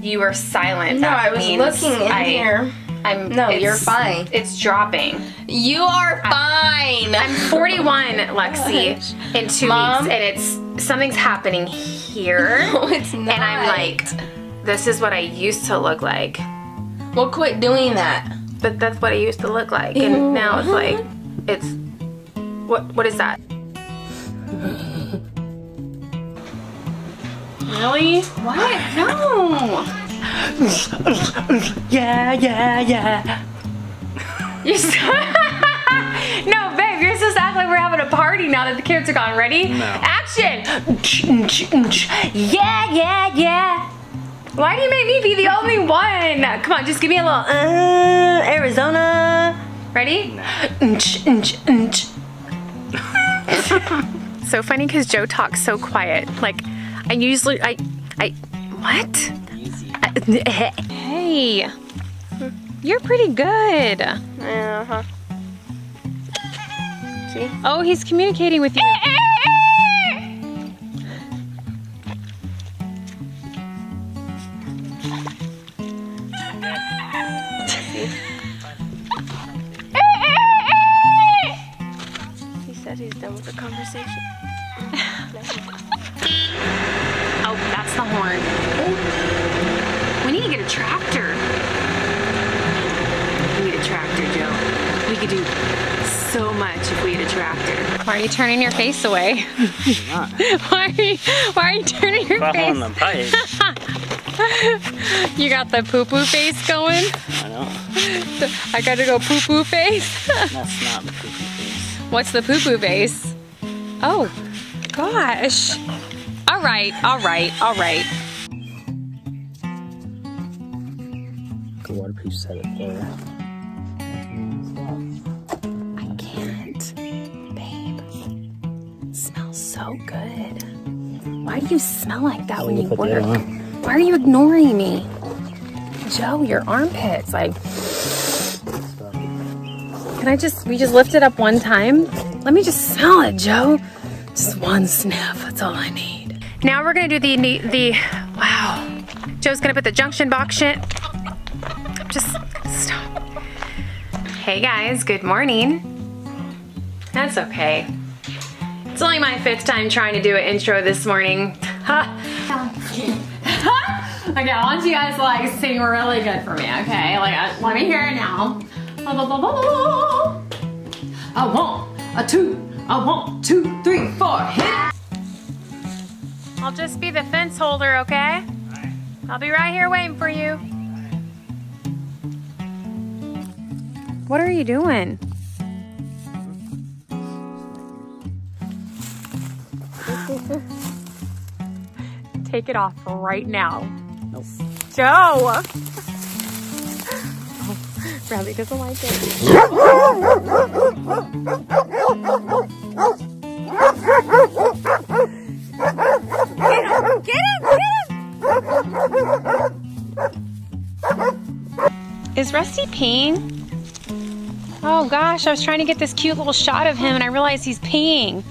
You were silent. No, that I was looking in I, here. I'm, no, you're fine. It's dropping. You are fine. I'm, I'm forty-one, Lexi, oh in two Mom. Weeks, and it's something's happening here. No, it's not. And I'm like, this is what I used to look like. Well, quit doing that. But that's what I used to look like, and mm-hmm. now it's like, it's what? What is that? Really? What? No. Yeah, yeah, yeah. You're so no, babe, you're supposed to act like we're having a party now that the kids are gone. Ready? No. Action! Yeah, yeah, yeah. Why do you make me be the only one? Come on, just give me a little uh, Arizona. Ready? No. So funny because Joe talks so quiet. Like, I usually, I, I, what? Hey, Hey, you're pretty good. Uh-huh. See? Oh, he's communicating with you. He said he's done with the conversation. Oh, that's the horn. We need to get a tractor. We need a tractor, Joe. We could do so much if we had a tractor. Why are you turning your face away? I'm not. Why are you, why are you turning your Following face? The pipe. You got the poo-poo face going? I know. I gotta go poo-poo face? That's not the poo-poo face. What's the poo-poo face? Oh, gosh. All right, all right, all right. The waterproof set it there. So good. Why do you smell like that when you work? Why are you ignoring me? Joe, your armpits, like. Can I just, we just lift it up one time? Let me just smell it, Joe. Just one sniff, that's all I need. Now we're gonna do the, the, the wow. Joe's gonna put the junction box shit. Just stop. Hey guys, good morning. That's okay. It's only my fifth time trying to do an intro this morning. Huh. Okay, I want you guys to like sing really good for me, okay? Like, I, let me hear it now. I want a two, I want two, three, four, hit it. I'll just be the fence holder, okay? I'll be right here waiting for you. What are you doing? Take it off right now. Nope. Joe! Bradley doesn't like it. Get him! Get him! Get him! Is Rusty peeing? Oh gosh, I was trying to get this cute little shot of him and I realized he's peeing.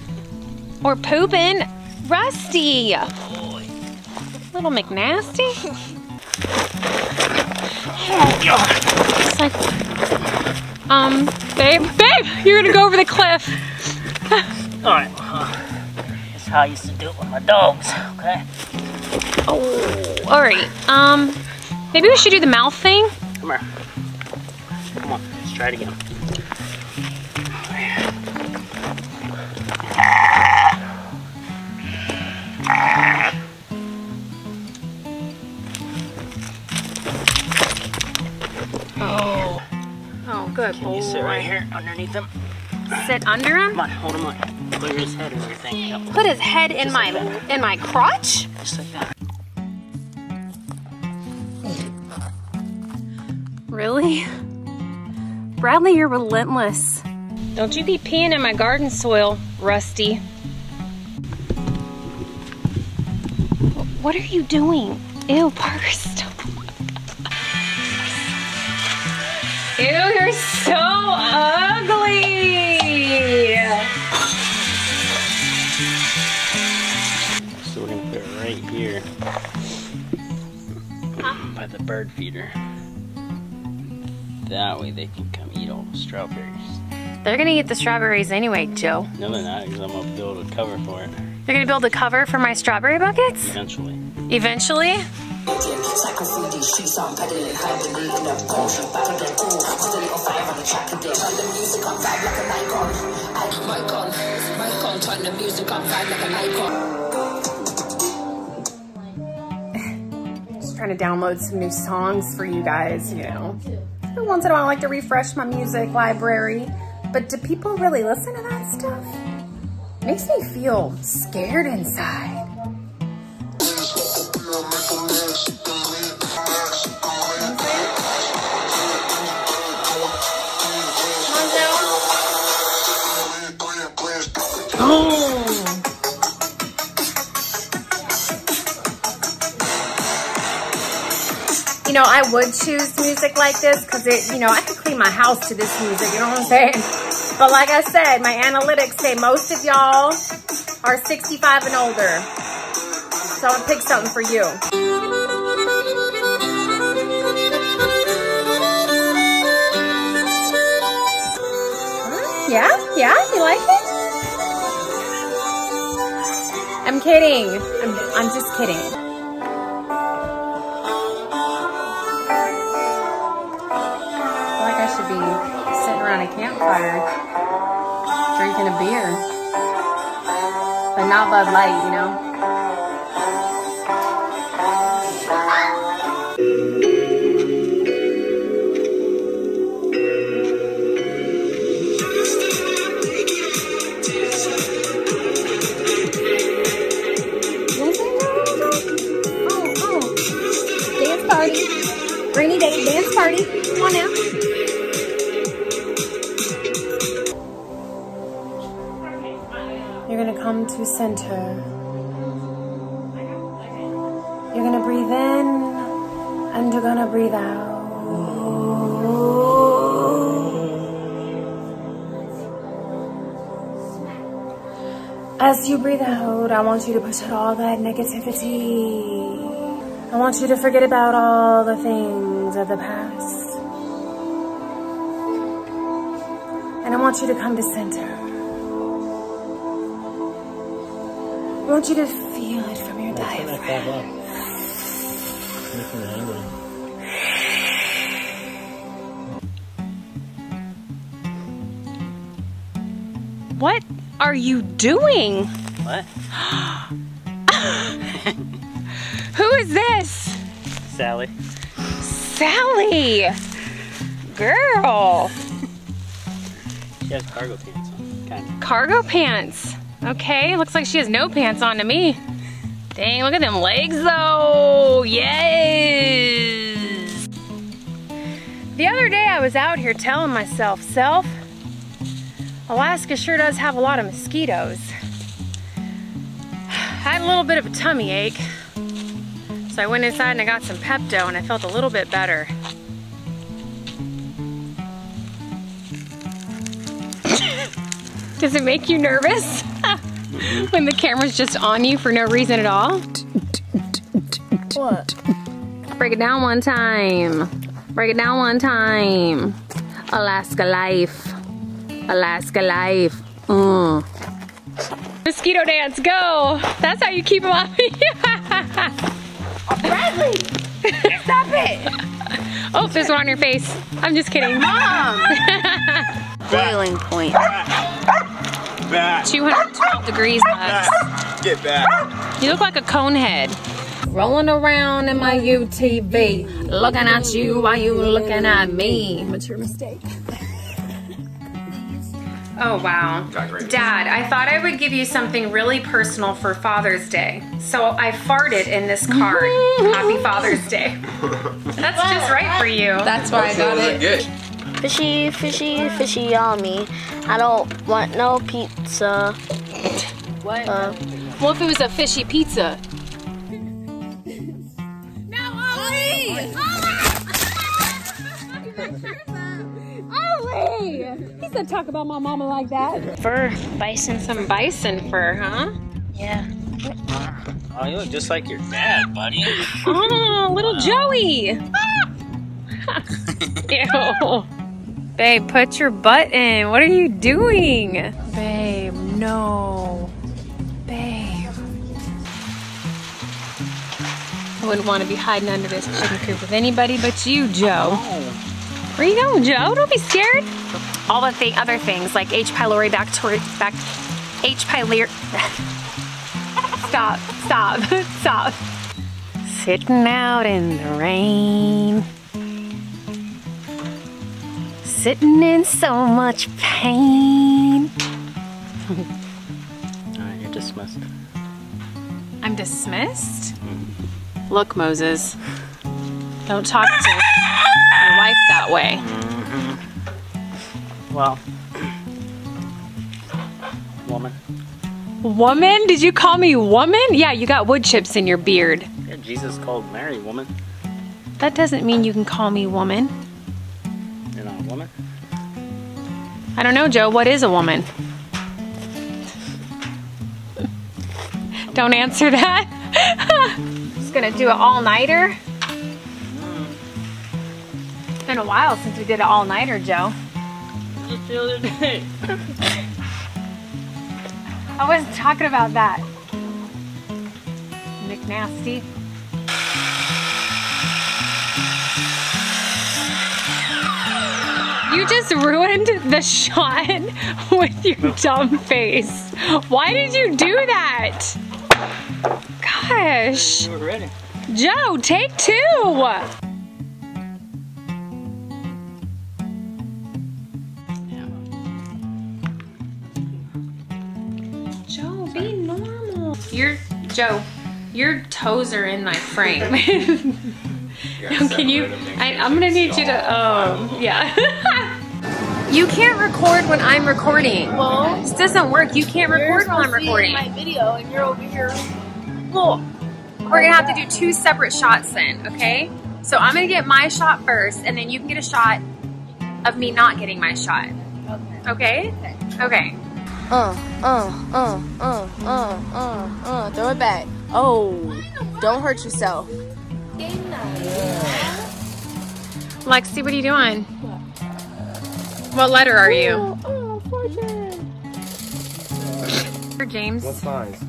Or pooping. Rusty! Little McNasty? It's like, um, babe, babe, you're gonna go over the cliff. Alright, uh, that's how I used to do it with my dogs, okay? Oh, alright, um, maybe we should do the mouth thing? Come here. Come on, let's try it again. Good Can boy. You sit right here underneath him? Sit under him? Come on, hold him up. Clear his head and everything. Yep. Put his head in Just my like in my crotch? Just like that. Really? Bradley, you're relentless. Don't you be peeing in my garden soil, Rusty. What are you doing? Ew, Parker, stop. Ew, you're so ugly! So we're gonna put it right here huh? by the bird feeder. That way they can come eat all the strawberries. They're gonna eat the strawberries anyway, Joe. No they're not, because I'm gonna build a cover for it. You're gonna build a cover for my strawberry buckets? Eventually. Eventually? Just trying to download some new songs for you guys, you know. Once in a while I like to refresh my music library, but do people really listen to that stuff? It makes me feel scared inside. you know, I would choose music like this because it, you know, I could clean my house to this music, you know what I'm saying? But like I said, my analytics say most of y'all are sixty-five and older. So I'll pick something for you. Yeah, yeah, you like it? I'm kidding. I'm, I'm just kidding. I feel like I should be sitting around a campfire drinking a beer. But not Bud Light, you know? Rainy day dance party. Come on now. You're gonna come to center. You're gonna breathe in and you're gonna breathe out. As you breathe out, I want you to push out all that negativity. I want you to forget about all the things of the past. And I want you to come to center. I want you to feel it from your diaphragm. What are you doing? What? Who is this? Sally. Sally! Girl! She has cargo pants on, kind of. Cargo pants? Okay, looks like she has no pants on to me. Dang, look at them legs though! Yes! The other day I was out here telling myself, self, Alaska sure does have a lot of mosquitoes. I had a little bit of a tummy ache. So I went inside and I got some Pepto and I felt a little bit better. Does it make you nervous? When the camera's just on you for no reason at all? What? Break it down one time. Break it down one time. Alaska life. Alaska life. Mm. Mosquito dance, go! That's how you keep them off me. Bradley! Stop it! Oh, there's one on your face. I'm just kidding. Mom! Boiling point. Back. Back. two hundred twelve degrees left. Get back. You look like a cone head. Rolling around in my U T V. Looking at you while you looking at me. What's your mistake? Oh, wow. Dad, I thought I would give you something really personal for Father's Day. So I farted in this card. Happy Father's Day. That's just right for you. That's why I got it. Fishy, fishy, fishy yummy. I don't want no pizza. What? Uh, well, if it was a fishy pizza? He said talk about my mama like that. Fur, bison. Some bison fur, huh? Yeah. Oh, you look just like your dad, buddy. Oh, little Joey. Ew. Babe, put your butt in. What are you doing? Babe, no. Babe. I wouldn't want to be hiding under this chicken coop with anybody but you, Joe. Oh. Where are you going, Joe? Don't be scared. All the th other things like H. pylori, back toward, back, H. pylori. Stop, stop, stop. Sitting out in the rain. Sitting in so much pain. All right, you're dismissed. I'm dismissed? Mm-hmm. Look, Moses, don't talk to my wife that way. Mm-hmm. Well, woman. Woman? Did you call me woman? Yeah, you got wood chips in your beard. Yeah, Jesus called Mary woman. That doesn't mean you can call me woman. You're not a woman? I don't know, Joe. What is a woman? Don't answer that. Just gonna do an all-nighter. It's been a while since we did an all-nighter, Joe. Just the other day. I wasn't talking about that. McNasty. You just ruined the shot with your dumb face. Why did you do that? Gosh. You were ready. Joe, take two. Yeah, Joe, be normal. You're, Joe, your toes are in my frame. Now, can you, I, I'm gonna need you to, um, yeah. You can't record when I'm recording. Well, this doesn't work. You can't record while I'm recording. My video and you're over here. Well, we're gonna have to do two separate shots then, okay? So I'm gonna get my shot first and then you can get a shot of me not getting my shot. Okay? Okay. Okay. Uh, uh, uh, uh, uh, uh, uh, throw it back. Oh, don't hurt yourself. Game night. Yeah. Lexi, what are you doing? What, what letter are you? Oh, oh, fortune. For James. What size?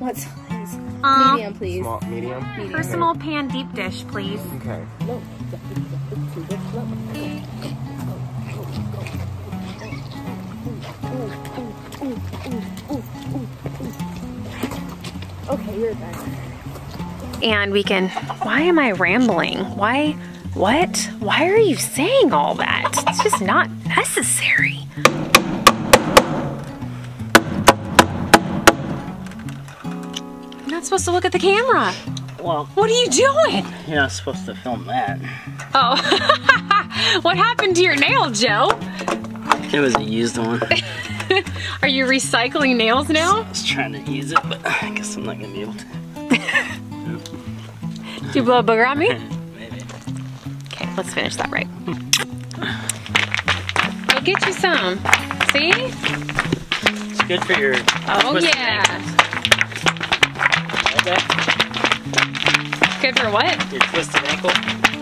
What size? Um, medium, please. Small, medium? medium. Personal okay. Pan deep dish, please. Okay. Okay, you're back. And we can, why am I rambling? Why, what? Why are you saying all that? It's just not necessary. You're not supposed to look at the camera. Well. What are you doing? You're not supposed to film that. Oh, what happened to your nail, Joe? It was a used one. Are you recycling nails now? I was trying to use it, but I guess I'm not gonna be able to. Did you blow a booger on me? Maybe. Okay, let's finish that right. I'll get you some. See? It's good for your. Oh yeah. Okay. Good for what? Your twisted ankle.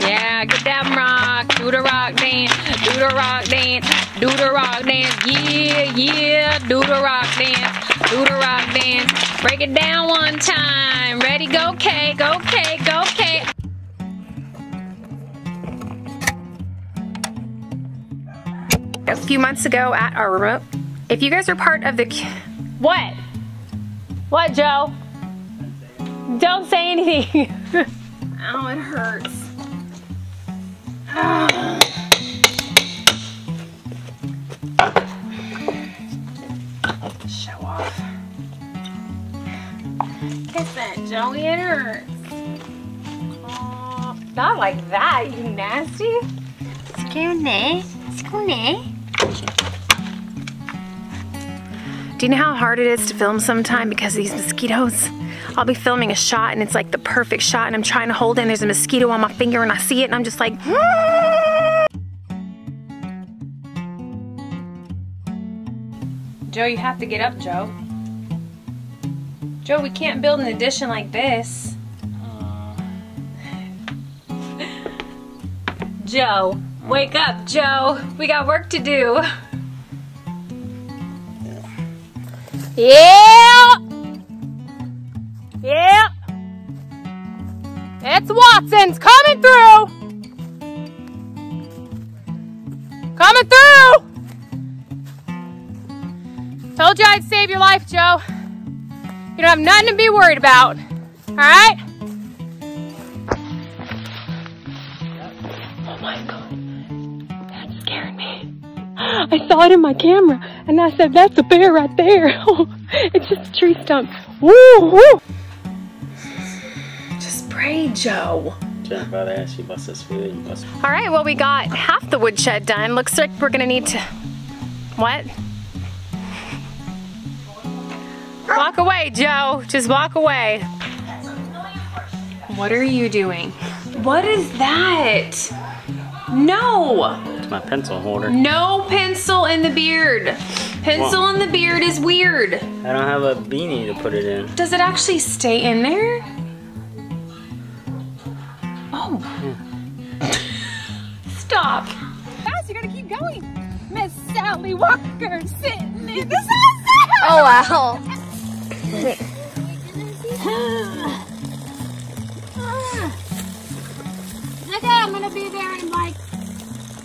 Yeah, get that rock. Do the rock dance. Do the rock dance. Do the rock dance. Yeah, yeah. Do the rock dance. Do the rock dance. Break it down one time. Ready? Go cake. Go cake. Go cake. A few months ago at our remote, if you guys are part of the what? What, Joe? Don't say anything. Oh, it hurts. Oh. Show off. Kiss that, Joey. It hurts. Oh, not like that, you nasty. Scooney. Scooney. Do you know how hard it is to film sometime because of these mosquitoes? I'll be filming a shot and it's like the perfect shot and I'm trying to hold it and there's a mosquito on my finger and I see it and I'm just like, Joe, you have to get up, Joe. Joe, we can't build an addition like this. Uh. Joe, wake up, Joe. We got work to do. Yeah. Yeah. It's Watson's coming through. Coming through. Told you I'd save your life, Joe. You don't have nothing to be worried about. All right? Oh my God, that scared me. I saw it in my camera and I said, that's a bear right there. It's just a tree stump. Woo, woo. Just pray, Joe. Joe, about to ask you about this food. All right, well, we got half the woodshed done. Looks like we're gonna need to, what? Walk away, Joe. Just walk away. What are you doing? What is that? No. It's my pencil holder. No pencil in the beard. Pencil Whoa. in the beard is weird. I don't have a beanie to put it in. Does it actually stay in there? Oh. Yeah. Stop. Guys, you gotta keep going. Miss Sally Walker sitting in the sunset. Oh, wow. Okay, I'm gonna be there in like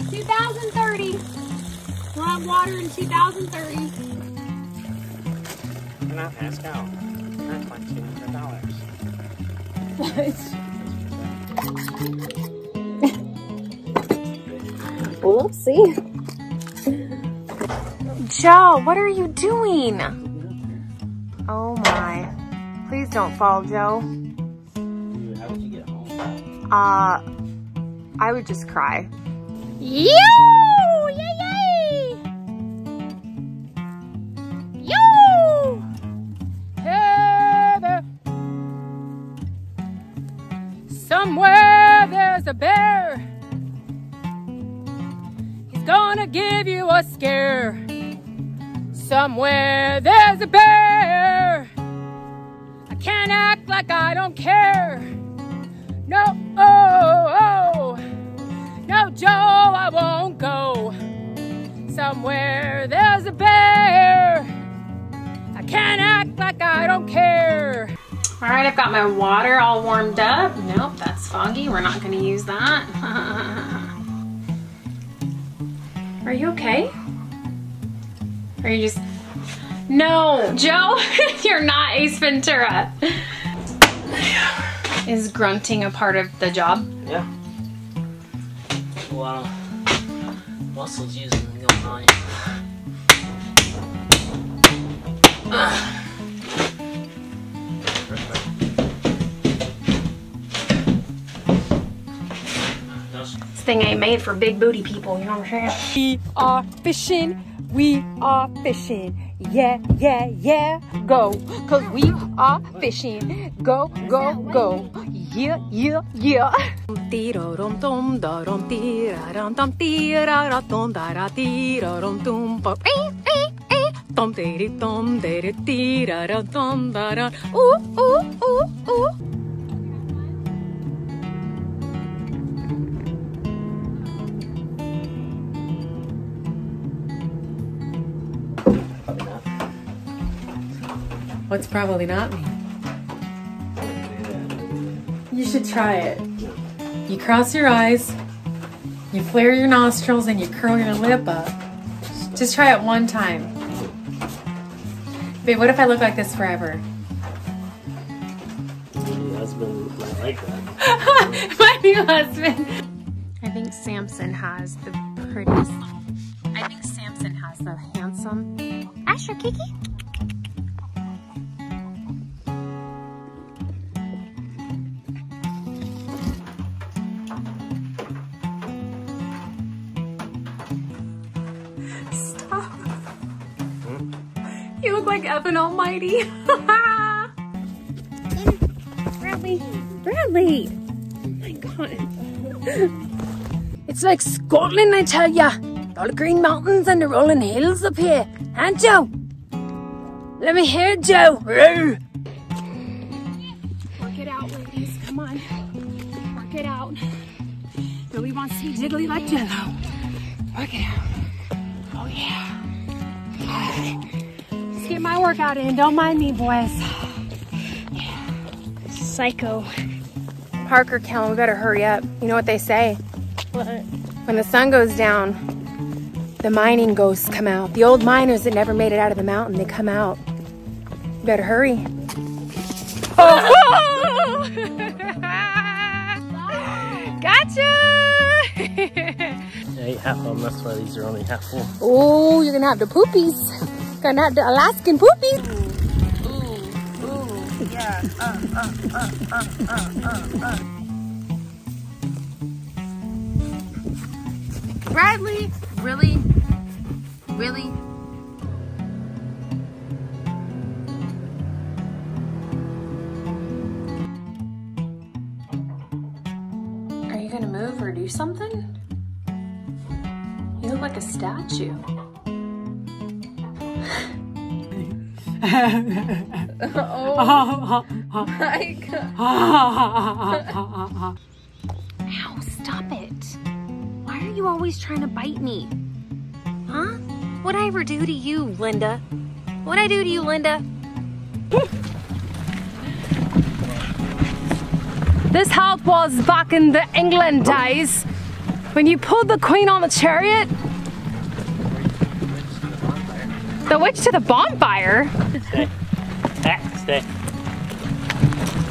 two thousand thirty. We'll have water in two thousand thirty. Not ask out. That's like two hundred dollars. What? Oopsie. Joe, what are you doing? Oh my. Please don't fall, Joe. How would you get home? Uh, I would just cry. Yo! Yay, yay! Yo! Hey there. Somewhere there's a bear. He's gonna give you a scare. Somewhere there's a bear. I can't act like I don't care. No, oh, oh. No, Joe, I won't go. Somewhere there's a bear. I can't act like I don't care. All right, I've got my water all warmed up. Nope, that's foggy. We're not going to use that. Are you okay? Are you just... No, Joe, you're not Ace Ventura. Is grunting a part of the job? Yeah. A lot of muscles using going on. This thing ain't made for big booty people, you know what I'm saying? We are fishing, we are fishing, yeah, yeah, yeah, go. Cause we are fishing, go, go, go. Yeah, yeah, yeah. What's probably not me? You should try it. You cross your eyes, you flare your nostrils, and you curl your lip up. Just try it one time. Babe, what if I look like this forever? Your husband looks like that. My new husband. I think Samson has the prettiest. I think Samson has the handsome. Asher Kiki. You look like Evan Almighty. Bradley, Bradley. Oh my God. It's like Scotland, I tell ya. All the green mountains and the rolling hills up here. And Joe, let me hear Joe. Work it out, ladies. Come on, work it out. Billy wants to be jiggly like Jello. Work it out. Oh yeah. Get my workout in, don't mind me, boys. Yeah. Psycho. Parker, Kellen, we better hurry up. You know what they say? What? When the sun goes down, the mining ghosts come out. The old miners that never made it out of the mountain, they come out. You better hurry. Oh! Gotcha! I ate half of them, that's why these are only half full. Oh, you're gonna have the poopies. Gonna have the Alaskan poopies. Ooh, ooh, ooh, yeah. Uh, uh, uh, uh, uh, uh, uh. Bradley, really, really. do something? You look like a statue. Oh my God. Ow, stop it. Why are you always trying to bite me? Huh? What'd I ever do to you, Linda? What'd I do to you, Linda? This halt was back in the England days when you pulled the queen on the chariot. The witch to the bonfire? Stay. Ah, stay.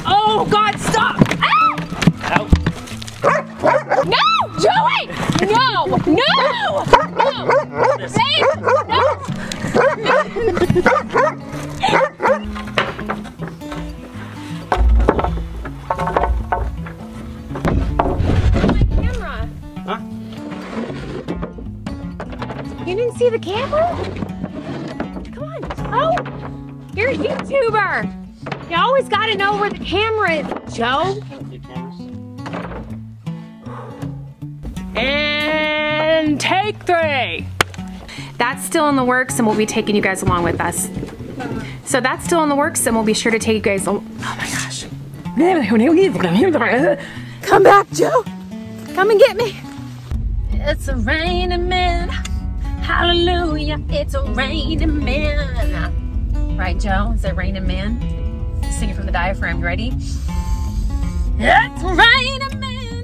Oh God, stop! Ah! Out. No! Joey! No! No! No! Babe! No! My camera. Huh? You didn't see the camera? Oh, you're a YouTuber. You always gotta know where the camera is, Joe. And take three. That's still in the works and we'll be taking you guys along with us. So that's still in the works and we'll be sure to take you guys along. Oh my gosh. Come back, Joe. Come and get me. It's a raining man. Hallelujah, it's a raining man. Right, Joe? Is that raining man? Sing it from the diaphragm. You ready? It's a raining man.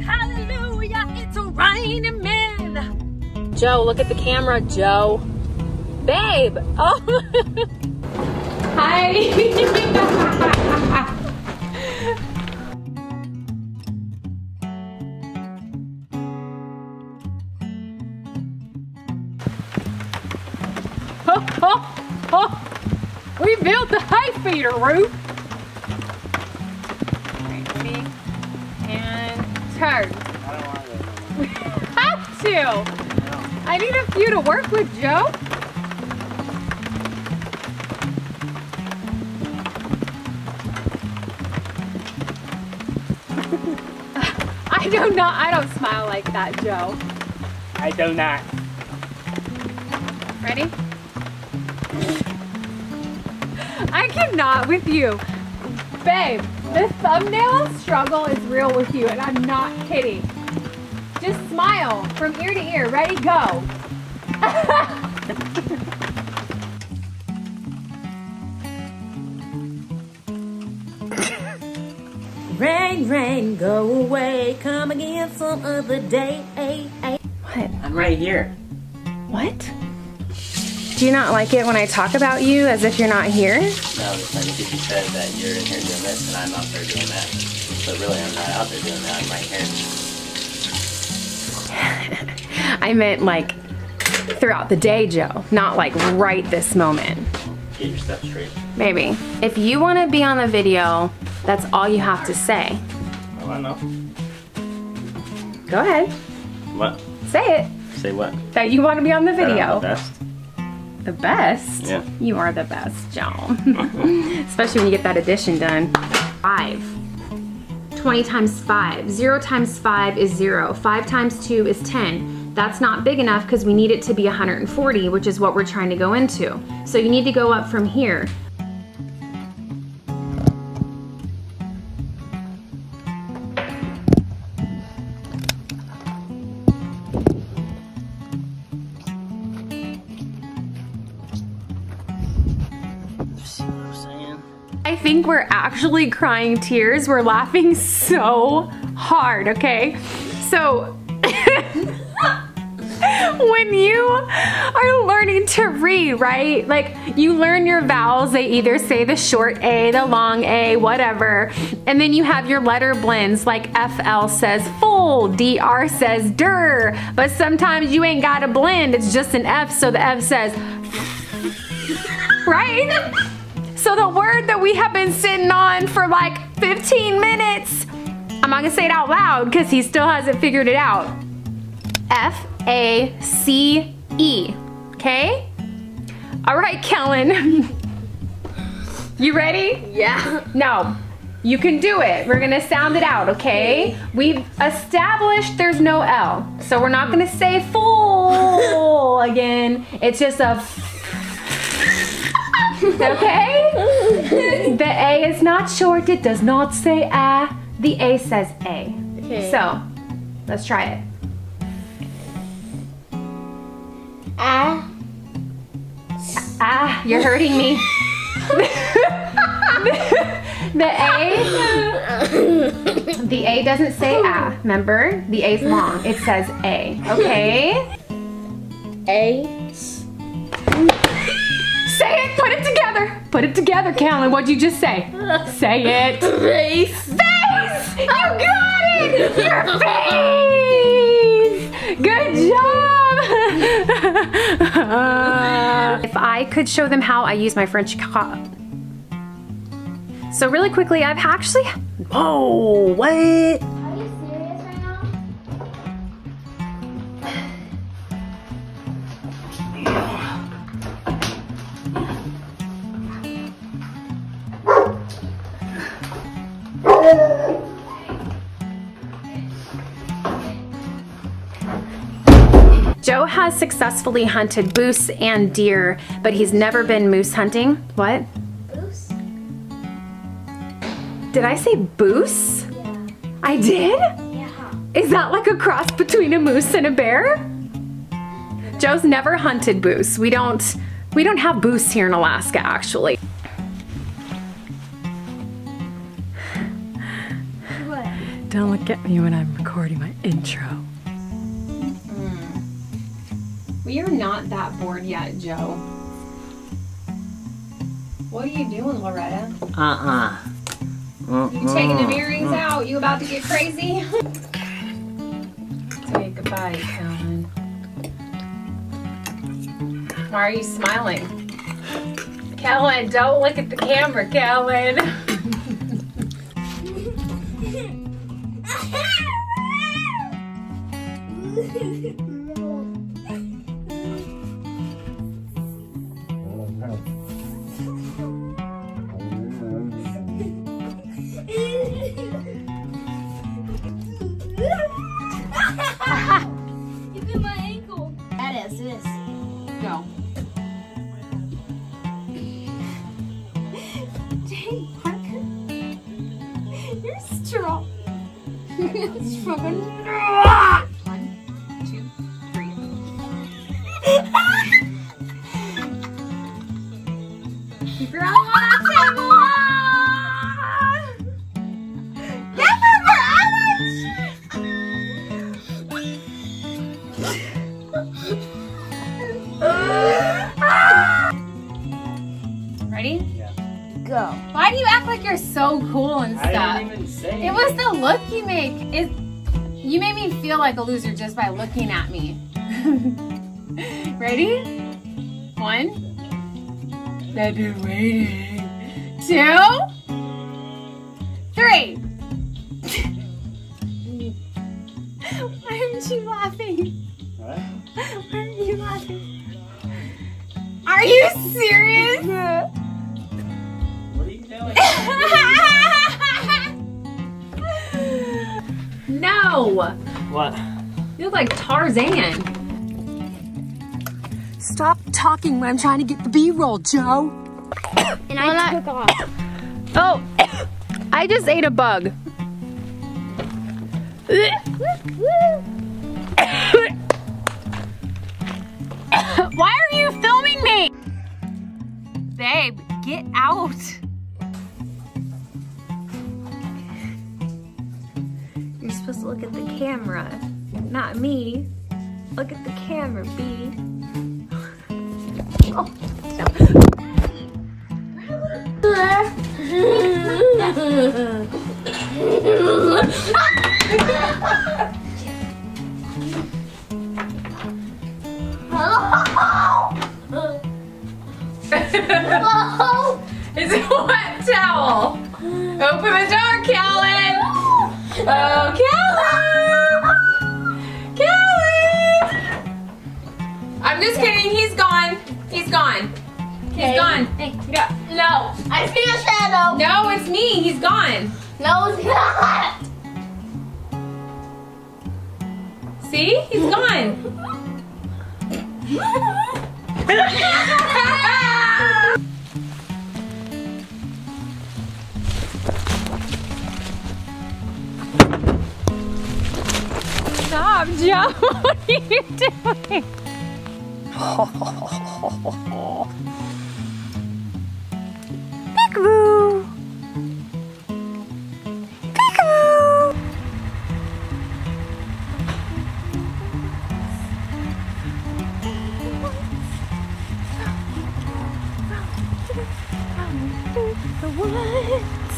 Hallelujah, it's a raining man. Joe, look at the camera, Joe. Babe. Oh. Hi. Oh, oh, we built the hay feeder roof. Ready and turn. I don't want to go. We have to. No. I need a few to work with, Joe. I do not. I don't smile like that, Joe. I do not. Ready? I cannot with you. Babe, this thumbnail struggle is real with you, and I'm not kidding. Just smile from ear to ear. Ready, go. Rain, rain, go away. Come again some other day. What? I'm right here. What? Do you not like it when I talk about you as if you're not here? No, because I think if you said that you're in here doing this and I'm out there doing that, but really I'm not out there doing that, I'm right here. I meant like throughout the day, Joe, not like right this moment. Get your stuff straight. Maybe. If you want to be on the video, that's all you have to say. Oh, I know. Go ahead. What? Say it. Say what? That you want to be on the video. That's the best? Yeah. You are the best, Joe. Especially when you get that addition done. Five. twenty times five. Zero times five is zero. Five times two is ten. That's not big enough because we need it to be one hundred forty, which is what we're trying to go into. So you need to go up from here. I think we're actually crying tears. We're laughing so hard, okay? So, when you are learning to read, right? Like, you learn your vowels. They either say the short A, the long A, whatever. And then you have your letter blends, like F L says full, D R says dir. But sometimes you ain't got a blend. It's just an F, so the F says, right? So the word that we have been sitting on for like fifteen minutes, I'm not gonna say it out loud because he still hasn't figured it out. F A C E, okay? All right, Kellen. You ready? Yeah. No. You can do it. We're gonna sound it out, okay? We've established there's no L. So we're not gonna say full again. It's just a f okay? The A is not short, it does not say ah. The A says A. Okay. So let's try it. Ah. Ah, you're hurting me. The A, the A doesn't say ah, remember? The A's long, it says A, okay? A. Say it, put it together. Put it together, Callan, what'd you just say? Say it. Face. Face, you got it, your face. Good job. uh, if I could show them how I use my French cup. So really quickly, I've actually, oh, what? Are you serious right now? Joe has successfully hunted moose and deer, but he's never been moose hunting. What? Did I say boose? Yeah. I did? Yeah. Is that like a cross between a moose and a bear? Joe's never hunted boose. We don't, we don't have boose here in Alaska, actually. What? Don't look at me when I'm recording my intro. Mm-mm. We are not that bored yet, Joe. What are you doing, Loretta? Uh-uh. You taking the earrings out? You about to get crazy? Say goodbye, Calvin. Why are you smiling? Calvin, don't look at the camera, Calvin. A loser just by looking at me. Ready? One. I've been waiting. Two. Three. Why aren't you laughing? What? Why aren't you laughing? Are you serious? What are you doing? No! What? You look like Tarzan. Stop talking when I'm trying to get the B-roll, Joe. And I well, took off. Oh, I just ate a bug. Why are you filming me? Babe, get out. You're supposed to look at the camera, not me. Look at the camera, B. Oh, no. It's a wet towel. Open the door, Callan. Oh, Callan! Callan! I'm just kidding, he's gone. He's gone. He's gone. Hey. No. I see a shadow. No, it's me. He's gone. No, it's not. See? He's gone. Stop, Joe. What are you doing? Peek-a-boo. Peek-a-boo. The woods.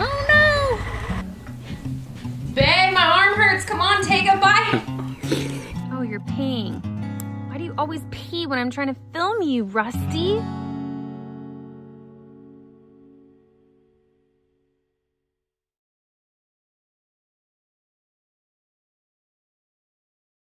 Oh no! Ben, my arm hurts. Come on, take a bite. Oh, you're peeing. Why do you always pee when I'm trying to film you, Rusty?